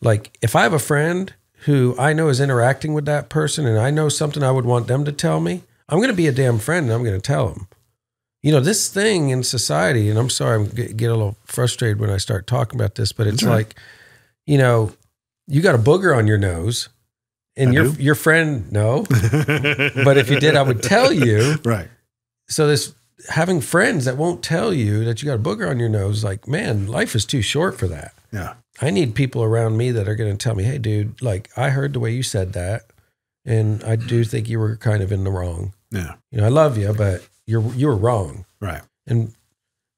Like, if I have a friend who I know is interacting with that person and I know something I would want them to tell me, I'm going to be a damn friend and I'm going to tell them. You know, this thing in society, and I'm sorry, I get a little frustrated when I start talking about this, but it's That's like... Right. You know, you got a booger on your nose, and I your do. your friend no, but if you did, I would tell you. Right. So this having friends that won't tell you that you got a booger on your nose, like, man, life is too short for that. Yeah. I need people around me that are going to tell me, hey, dude, like, I heard the way you said that, and I do think you were kind of in the wrong. Yeah. You know, I love you, but you're you were wrong. Right. And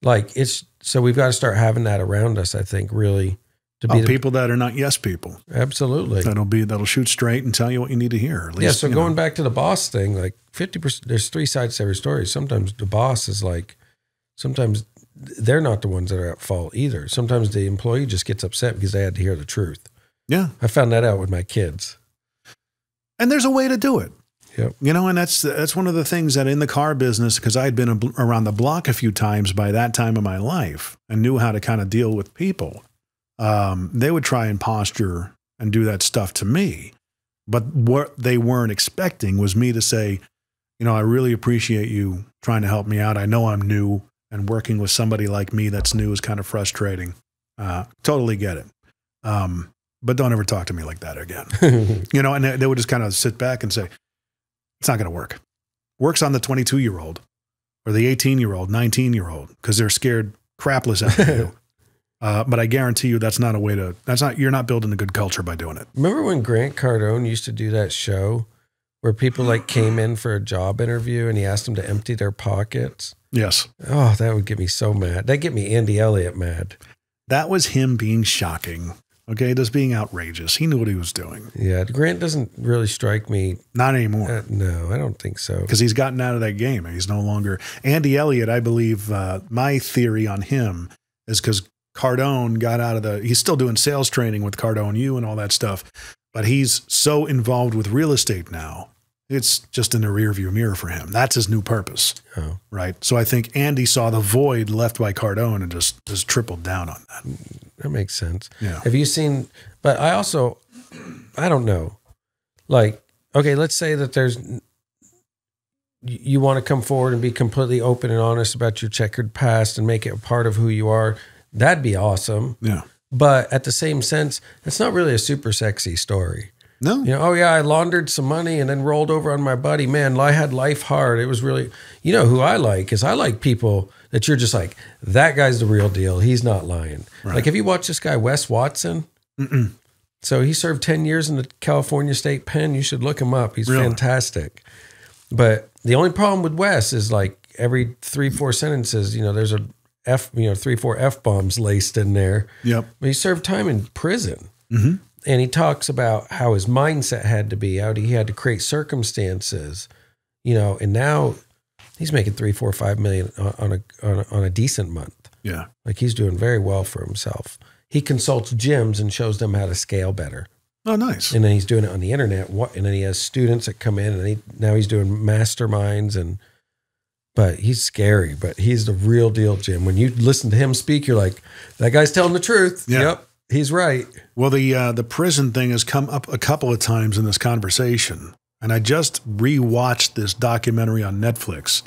like, it's so we've got to start having that around us. I think really. To oh, be people that are not yes people. Absolutely. That'll be that'll shoot straight and tell you what you need to hear. At least, yeah, so going know. back to the boss thing, like fifty percent, there's three sides to every story. Sometimes the boss is like, sometimes they're not the ones that are at fault either. Sometimes the employee just gets upset because they had to hear the truth. Yeah. I found that out with my kids. And there's a way to do it. Yep. You know, and that's that's one of the things that in the car business, because I had been a, around the block a few times by that time of my life and knew how to kind of deal with people. Um, they would try and posture and do that stuff to me. But what they weren't expecting was me to say, you know, I really appreciate you trying to help me out. I know I'm new, and working with somebody like me that's new is kind of frustrating. Uh, totally get it. Um, but don't ever talk to me like that again. You know, and they would just kind of sit back and say, it's not going to work. Works on the twenty-two-year-old or the eighteen-year-old, nineteen-year-old, because they're scared crapless out of you. Uh, but I guarantee you that's not a way to, that's not, you're not building a good culture by doing it. Remember when Grant Cardone used to do that show where people like came in for a job interview and he asked them to empty their pockets? Yes. Oh, that would get me so mad. That'd get me Andy Elliott mad. That was him being shocking. Okay. Just being outrageous. He knew what he was doing. Yeah. Grant doesn't really strike me. Not anymore. Uh, no, I don't think so. Because he's gotten out of that game. He's no longer Andy Elliott. I believe uh, my theory on him is because Cardone got out of the, he's still doing sales training with Cardone U and all that stuff, but he's so involved with real estate now. It's just in the rearview mirror for him. That's his new purpose. Oh. Right. So I think Andy saw the void left by Cardone and just, just tripled down on that. That makes sense. Yeah. Have you seen, but I also, I don't know, like okay, let's say that there's, you want to come forward and be completely open and honest about your checkered past and make it a part of who you are. That'd be awesome. Yeah. But at the same sense, it's not really a super sexy story. No. You know, oh yeah, I laundered some money and then rolled over on my buddy. Man, I had life hard. It was really, you know who I like is I like people that you're just like, that guy's the real deal. He's not lying. Right. Like, have you watched this guy, Wes Watson? Mm-mm. So he served ten years in the California State Pen. You should look him up. He's really fantastic. But the only problem with Wes is like every three, four sentences, you know, there's a F, you know, three, four F-bombs laced in there. Yep. But he served time in prison. Mm-hmm. And he talks about how his mindset had to be out. He had to create circumstances, you know, and now he's making three, four, five million on a, on a, on a decent month. Yeah. Like, he's doing very well for himself. He consults gyms and shows them how to scale better. Oh, nice. And then he's doing it on the internet. And then he has students that come in and he, now he's doing masterminds and, but he's scary, but he's the real deal, Jim. When you listen to him speak, you're like, that guy's telling the truth. Yeah. Yep. He's right. Well, the uh, the prison thing has come up a couple of times in this conversation, and I just rewatched this documentary on Netflix.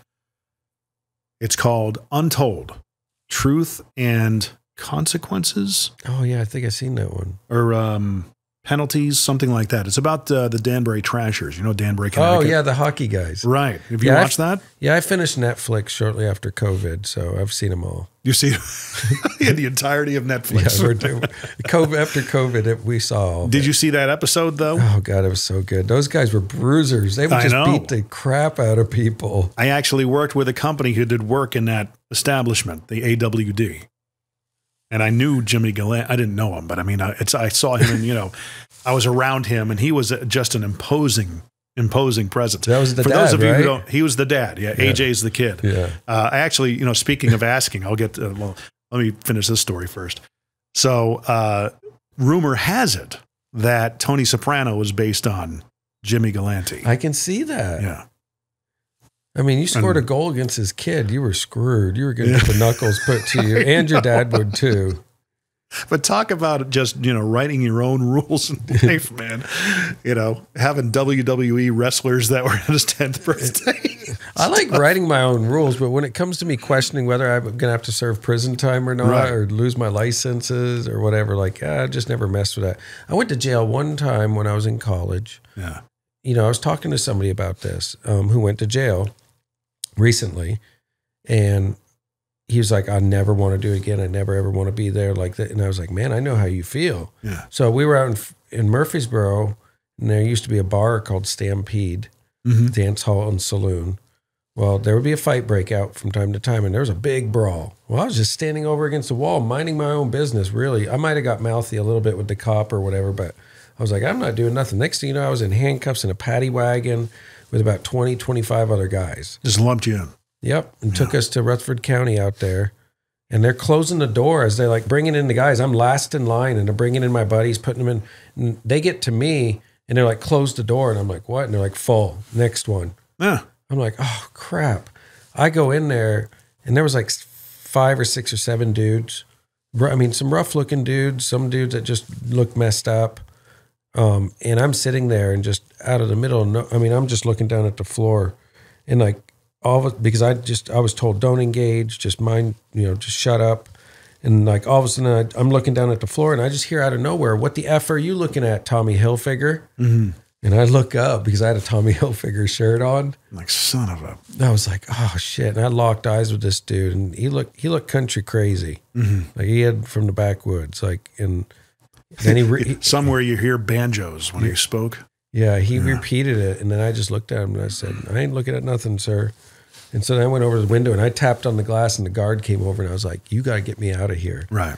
It's called Untold: Truth and Consequences. Oh yeah, I think I've seen that one. Or um, penalties, something like that. It's about uh, the Danbury Trashers. You know Danbury, Connecticut. Oh yeah, the hockey guys. Right. Have you yeah, watched I've, that? Yeah, I finished Netflix shortly after COVID, so I've seen them all. You see, yeah, the entirety of Netflix. Yeah, we're doing, COVID, after COVID, it, we saw. Did that. You see that episode, though? Oh, God, it was so good. Those guys were bruisers. They would I just know. beat the crap out of people. I actually worked with a company who did work in that establishment, the A W D. And I knew Jimmy Gallant. I didn't know him, but I mean, I, it's, I saw him, and, you know, I was around him, and he was just an imposing imposing presence. That was the For dad, those of you right? who don't, he was the dad. Yeah, yeah. A J's the kid. Yeah. Uh, I actually, you know, speaking of asking, I'll get, to, well, let me finish this story first. So uh, rumor has it that Tony Soprano was based on Jimmy Galante. I can see that. Yeah. I mean, you scored and, a goal against his kid. You were screwed. You were going to yeah. get the knuckles put to you, and your dad would too. But talk about just, you know, writing your own rules in life, man. You know, having W W E wrestlers that were at his tenth birthday. I like writing my own rules, but when it comes to me questioning whether I'm going to have to serve prison time or not, right. or lose my licenses or whatever, like, I just never messed with that. I went to jail one time when I was in college. Yeah. You know, I was talking to somebody about this um, who went to jail recently, and he was like, I never want to do it again. I never, ever want to be there like that. And I was like, man, I know how you feel. Yeah. So we were out in, in Murfreesboro, and there used to be a bar called Stampede, mm-hmm. dance hall and saloon. Well, there would be a fight breakout from time to time, and there was a big brawl. Well, I was just standing over against the wall, minding my own business, really. I might have got mouthy a little bit with the cop or whatever, but I was like, I'm not doing nothing. Next thing you know, I was in handcuffs in a paddy wagon with about twenty, twenty-five other guys. Just lumped you in. Yep, and yeah. took us to Rutherford County out there, and they're closing the door as they're like bringing in the guys. I'm last in line, and they're bringing in my buddies, putting them in. And they get to me, and they're like, close the door, and I'm like, what? And they're like, full, next one. Yeah. I'm like, oh, crap. I go in there, and there was like five or six or seven dudes. I mean, some rough-looking dudes, some dudes that just look messed up. Um, and I'm sitting there and just out of the middle. No, I mean, I'm just looking down at the floor, and like, all of, because I just, I was told don't engage, just mind, you know, just shut up. And like, all of a sudden I, I'm looking down at the floor, and I just hear out of nowhere, what the F are you looking at, Tommy Hilfiger? Mm-hmm. And I look up because I had a Tommy Hilfiger shirt on. I'm like, son of a. I was like, oh shit. And I locked eyes with this dude, and he looked, he looked country crazy. Mm-hmm. Like he had from the backwoods, like, and then he, re somewhere you hear banjos when yeah. he spoke. Yeah. He yeah. repeated it. And then I just looked at him and I said, I ain't looking at nothing, sir. And so then I went over to the window, and I tapped on the glass, and the guard came over, and I was like, you got to get me out of here. Right.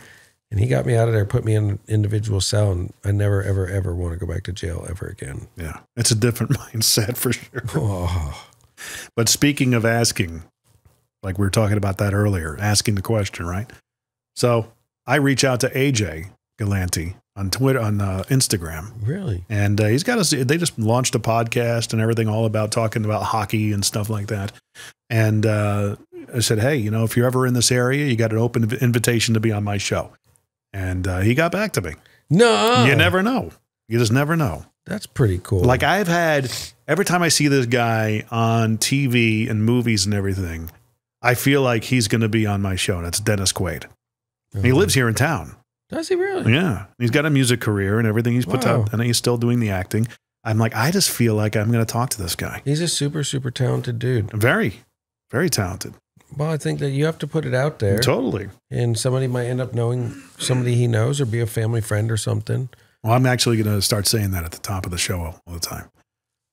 And he got me out of there, put me in an individual cell, and I never, ever, ever want to go back to jail ever again. Yeah. It's a different mindset for sure. Oh. But speaking of asking, like we were talking about that earlier, asking the question, right? So I reach out to A J Galante on Twitter, on uh, Instagram. Really? And uh, he's got a, they just launched a podcast and everything all about talking about hockey and stuff like that. And uh, I said, hey, you know, if you're ever in this area, you got an open invitation to be on my show. And uh, he got back to me. No. You never know. You just never know. That's pretty cool. Like I've had, every time I see this guy on T V and movies and everything, I feel like he's going to be on my show. That's Dennis Quaid. Oh. He lives here in town. Does he really? Yeah. He's got a music career and everything he's put wow. out, and he's still doing the acting. I'm like, I just feel like I'm going to talk to this guy. He's a super, super talented dude. Very, very talented. Well, I think that you have to put it out there. Totally. And somebody might end up knowing somebody he knows or be a family friend or something. Well, I'm actually going to start saying that at the top of the show all, all the time.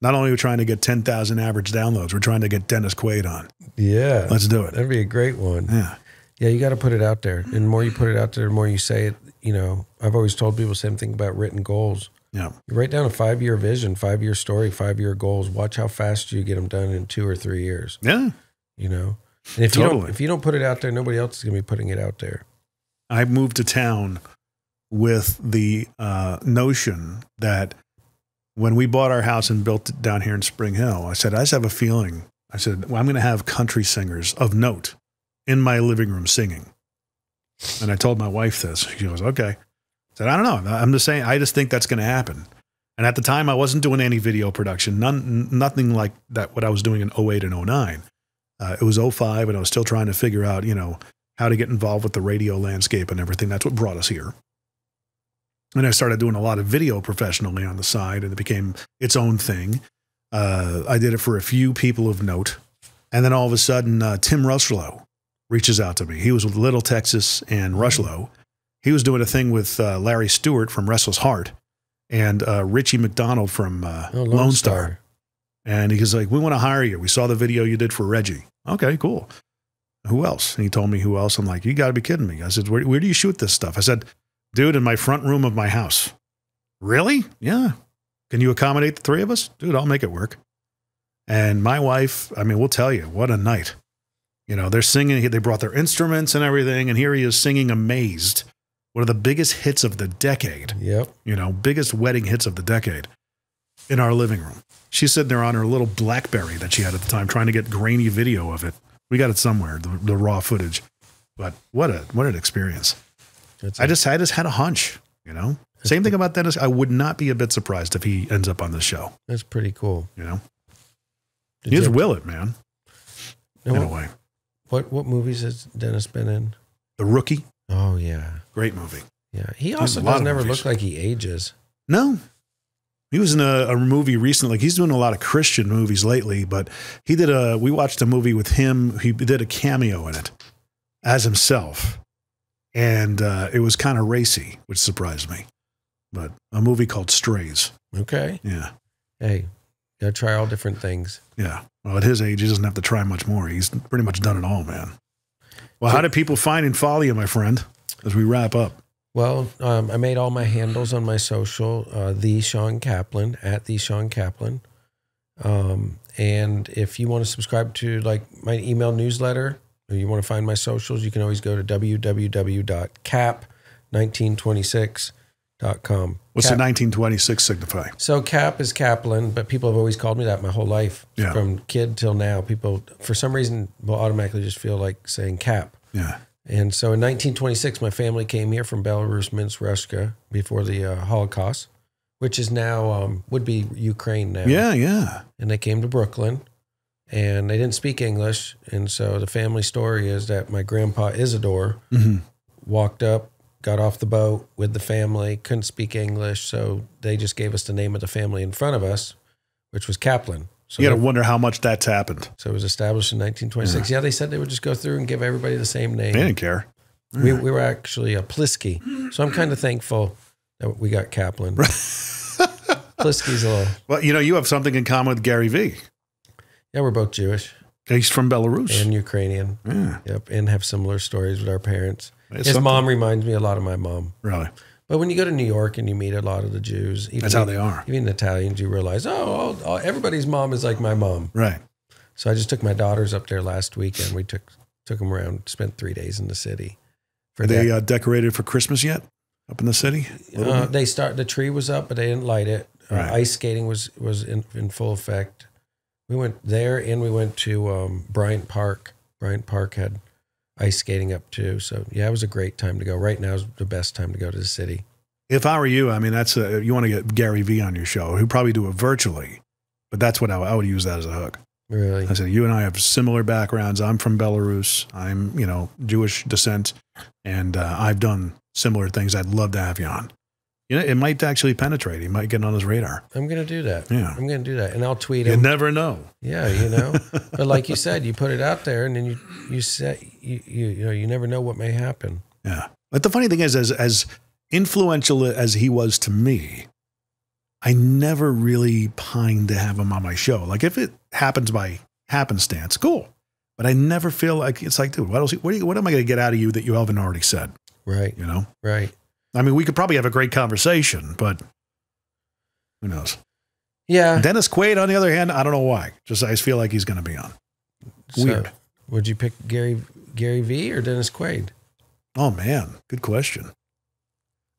Not only are we trying to get ten thousand average downloads, we're trying to get Dennis Quaid on. Yeah. Let's do it. That'd be a great one. Yeah. Yeah, you got to put it out there. And the more you put it out there, the more you say it. You know, I've always told people the same thing about written goals. Yeah. You write down a five-year vision, five-year story, five-year goals. Watch how fast you get them done in two or three years. Yeah. You know? And if, totally. you don't, if you don't put it out there, nobody else is going to be putting it out there. I moved to town with the uh, notion that when we bought our house and built it down here in Spring Hill, I said, I just have a feeling. I said, well, I'm going to have country singers of note in my living room singing. And I told my wife this. She goes, okay. I said, I don't know. I'm just saying, I just think that's going to happen. And at the time, I wasn't doing any video production, none, nothing like that, what I was doing in oh eight and oh nine. Uh, it was oh five, and I was still trying to figure out, you know, how to get involved with the radio landscape and everything. That's what brought us here. And I started doing a lot of video professionally on the side, and it became its own thing. Uh, I did it for a few people of note. And then all of a sudden, uh, Tim Rushlow reaches out to me. He was with Little Texas and Rushlow. He was doing a thing with uh, Larry Stewart from Restless Heart and uh, Richie McDonald from uh, oh, Lone, Lone Star. Star. And he was like, we want to hire you. We saw the video you did for Reggie. Okay, cool. Who else? And he told me who else. I'm like, you got to be kidding me. I said, where, where do you shoot this stuff? I said, dude, in my front room of my house. Really? Yeah. Can you accommodate the three of us? Dude, I'll make it work. And my wife, I mean, we'll tell you, what a night. You know, they're singing. They brought their instruments and everything. And here he is singing Amazed, one of the biggest hits of the decade. Yep. You know, biggest wedding hits of the decade in our living room. She's sitting there on her little BlackBerry that she had at the time, trying to get grainy video of it. We got it somewhere, the, the raw footage. But what a what an experience! That's I just I just had a hunch, you know. Same thing about Dennis. I would not be a bit surprised if he ends up on the show. That's pretty cool, you know. Did you just will it, man. No, in what, a way. What what movies has Dennis been in? The Rookie. Oh yeah, great movie. Yeah, he also doesn't ever look like he ages. No. He was in a, a movie recently. Like he's doing a lot of Christian movies lately, but he did a, we watched a movie with him. He did a cameo in it as himself. And uh, it was kind of racy, which surprised me. But a movie called Strays. Okay. Yeah. Hey, gotta try all different things. Yeah. Well, at his age, he doesn't have to try much more. He's pretty much done it all, man. Well, so, how do people find and follow you, my friend, as we wrap up? Well, um, I made all my handles on my social, uh, the Shawn Kaplan, at the Shawn Kaplan. Um, and if you want to subscribe to like my email newsletter or you want to find my socials, you can always go to w w w dot cap nineteen twenty-six dot com. What's Cap. The nineteen twenty-six signify? So Cap is Kaplan, but people have always called me that my whole life. Yeah. From kid till now. People, for some reason, will automatically just feel like saying Cap. Yeah. And so in nineteen twenty-six, my family came here from Belarus, Minsk, Russia, before the uh, Holocaust, which is now, um, would be Ukraine now. Yeah, yeah. And they came to Brooklyn, and they didn't speak English. And so the family story is that my grandpa Isidore mm-hmm. walked up, got off the boat with the family, couldn't speak English, so they just gave us the name of the family in front of us, which was Kaplan. So you got to wonder how much that's happened. So it was established in nineteen twenty-six. Yeah. Yeah, they said they would just go through and give everybody the same name. They didn't care. All we, right. we were actually a Plisky. So I'm kind of thankful that we got Kaplan. Right. Plisky's a little... Well, you know, you have something in common with Gary V. Yeah, we're both Jewish. He's from Belarus. And Ukrainian. Yeah. Yep, and have similar stories with our parents. It's His something. mom reminds me a lot of my mom. Really? But when you go to New York and you meet a lot of the Jews, even, that's how they are. Even Italians, you realize, oh, all, all, everybody's mom is like my mom, right? So I just took my daughters up there last weekend. We took took them around, spent three days in the city. For are they uh, decorated for Christmas yet? Up in the city, uh, they start. The tree was up, but they didn't light it. Right. Uh, ice skating was was in, in full effect. We went there and we went to um, Bryant Park. Bryant Park had ice skating up too. So yeah, it was a great time to go. Right now is the best time to go to the city. If I were you, I mean, that's a, you want to get Gary V on your show. He'll probably do it virtually, but that's what I, I would use that as a hook. Really? I said, you and I have similar backgrounds. I'm from Belarus. I'm, you know, Jewish descent, and uh, I've done similar things. I'd love to have you on. You know, it might actually penetrate. He might get on his radar. I'm going to do that. Yeah. I'm going to do that. And I'll tweet him. You never know. Yeah, you know. But like you said, you put it out there, and then you, you say, you, you, you know, you never know what may happen. Yeah. But the funny thing is, as, as influential as he was to me, I never really pined to have him on my show. Like, if it happens by happenstance, cool. But I never feel like, it's like, dude, what else, what, you, what am I going to get out of you that you haven't already said? Right. You know? Right. I mean, we could probably have a great conversation, but who knows? Yeah. Dennis Quaid, on the other hand, I don't know why. Just, I just feel like he's going to be on. So, weird. Would you pick Gary, Gary V or Dennis Quaid? Oh, man. Good question.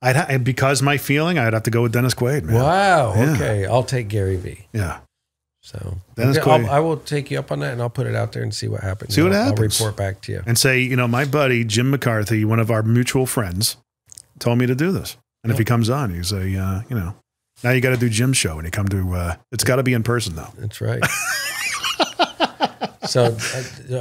I'd ha because my feeling, I'd have to go with Dennis Quaid, man. Wow. Yeah. Okay. I'll take Gary V. Yeah. So Dennis Quaid. I'll, I will take you up on that, and I'll put it out there and see what happens. See what I'll, happens. I'll report back to you. And say, you know, my buddy, Jim McCarthy, one of our mutual friends, told me to do this. And oh. if he comes on, you say, uh, you know, now you got to do Jim's show when you come to, uh, it's got to be in person, though. That's right. So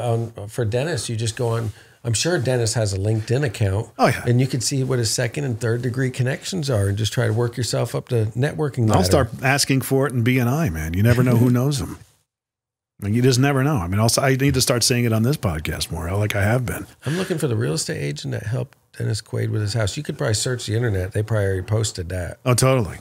um, for Dennis, you just go on. I'm sure Dennis has a LinkedIn account. Oh, yeah. And you can see what his second and third degree connections are and just try to work yourself up to networking ladder. I'll start asking for it in B and I, man. You never know who knows them. I mean, you just never know. I mean, also, I need to start saying it on this podcast more, like I have been. I'm looking for the real estate agent that helped Dennis Quaid with his house. You could probably search the internet. They probably already posted that. Oh, totally.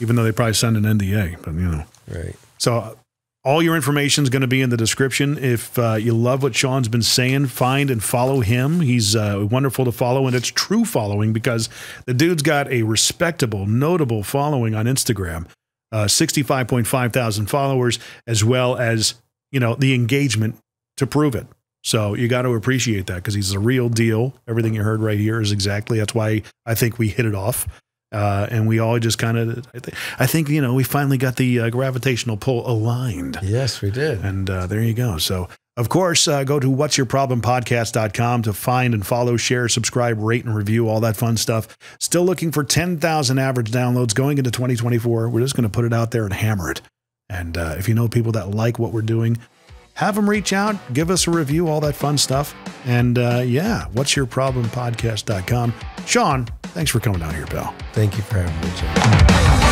Even though they probably send an N D A, but you know. Right. So all your information is going to be in the description. If uh, you love what Shawn's been saying, find and follow him. He's uh, wonderful to follow, and it's true following because the dude's got a respectable, notable following on Instagram, uh, sixty-five point five thousand followers, as well as, you know, the engagement to prove it. So you got to appreciate that because he's the real deal. Everything you heard right here is exactly, that's why I think we hit it off. Uh, and we all just kind of, I, th I think, you know, we finally got the uh, gravitational pull aligned. Yes, we did. And uh, there you go. So, of course, uh, go to whats your problem podcast dot com to find and follow, share, subscribe, rate, and review, all that fun stuff. Still looking for ten thousand average downloads going into twenty twenty-four. We're just going to put it out there and hammer it. And uh, if you know people that like what we're doing, have them reach out, give us a review, all that fun stuff. And uh, yeah, whats your problem podcast dot com. Shawn, thanks for coming down here, pal. Thank you for having me, Jim.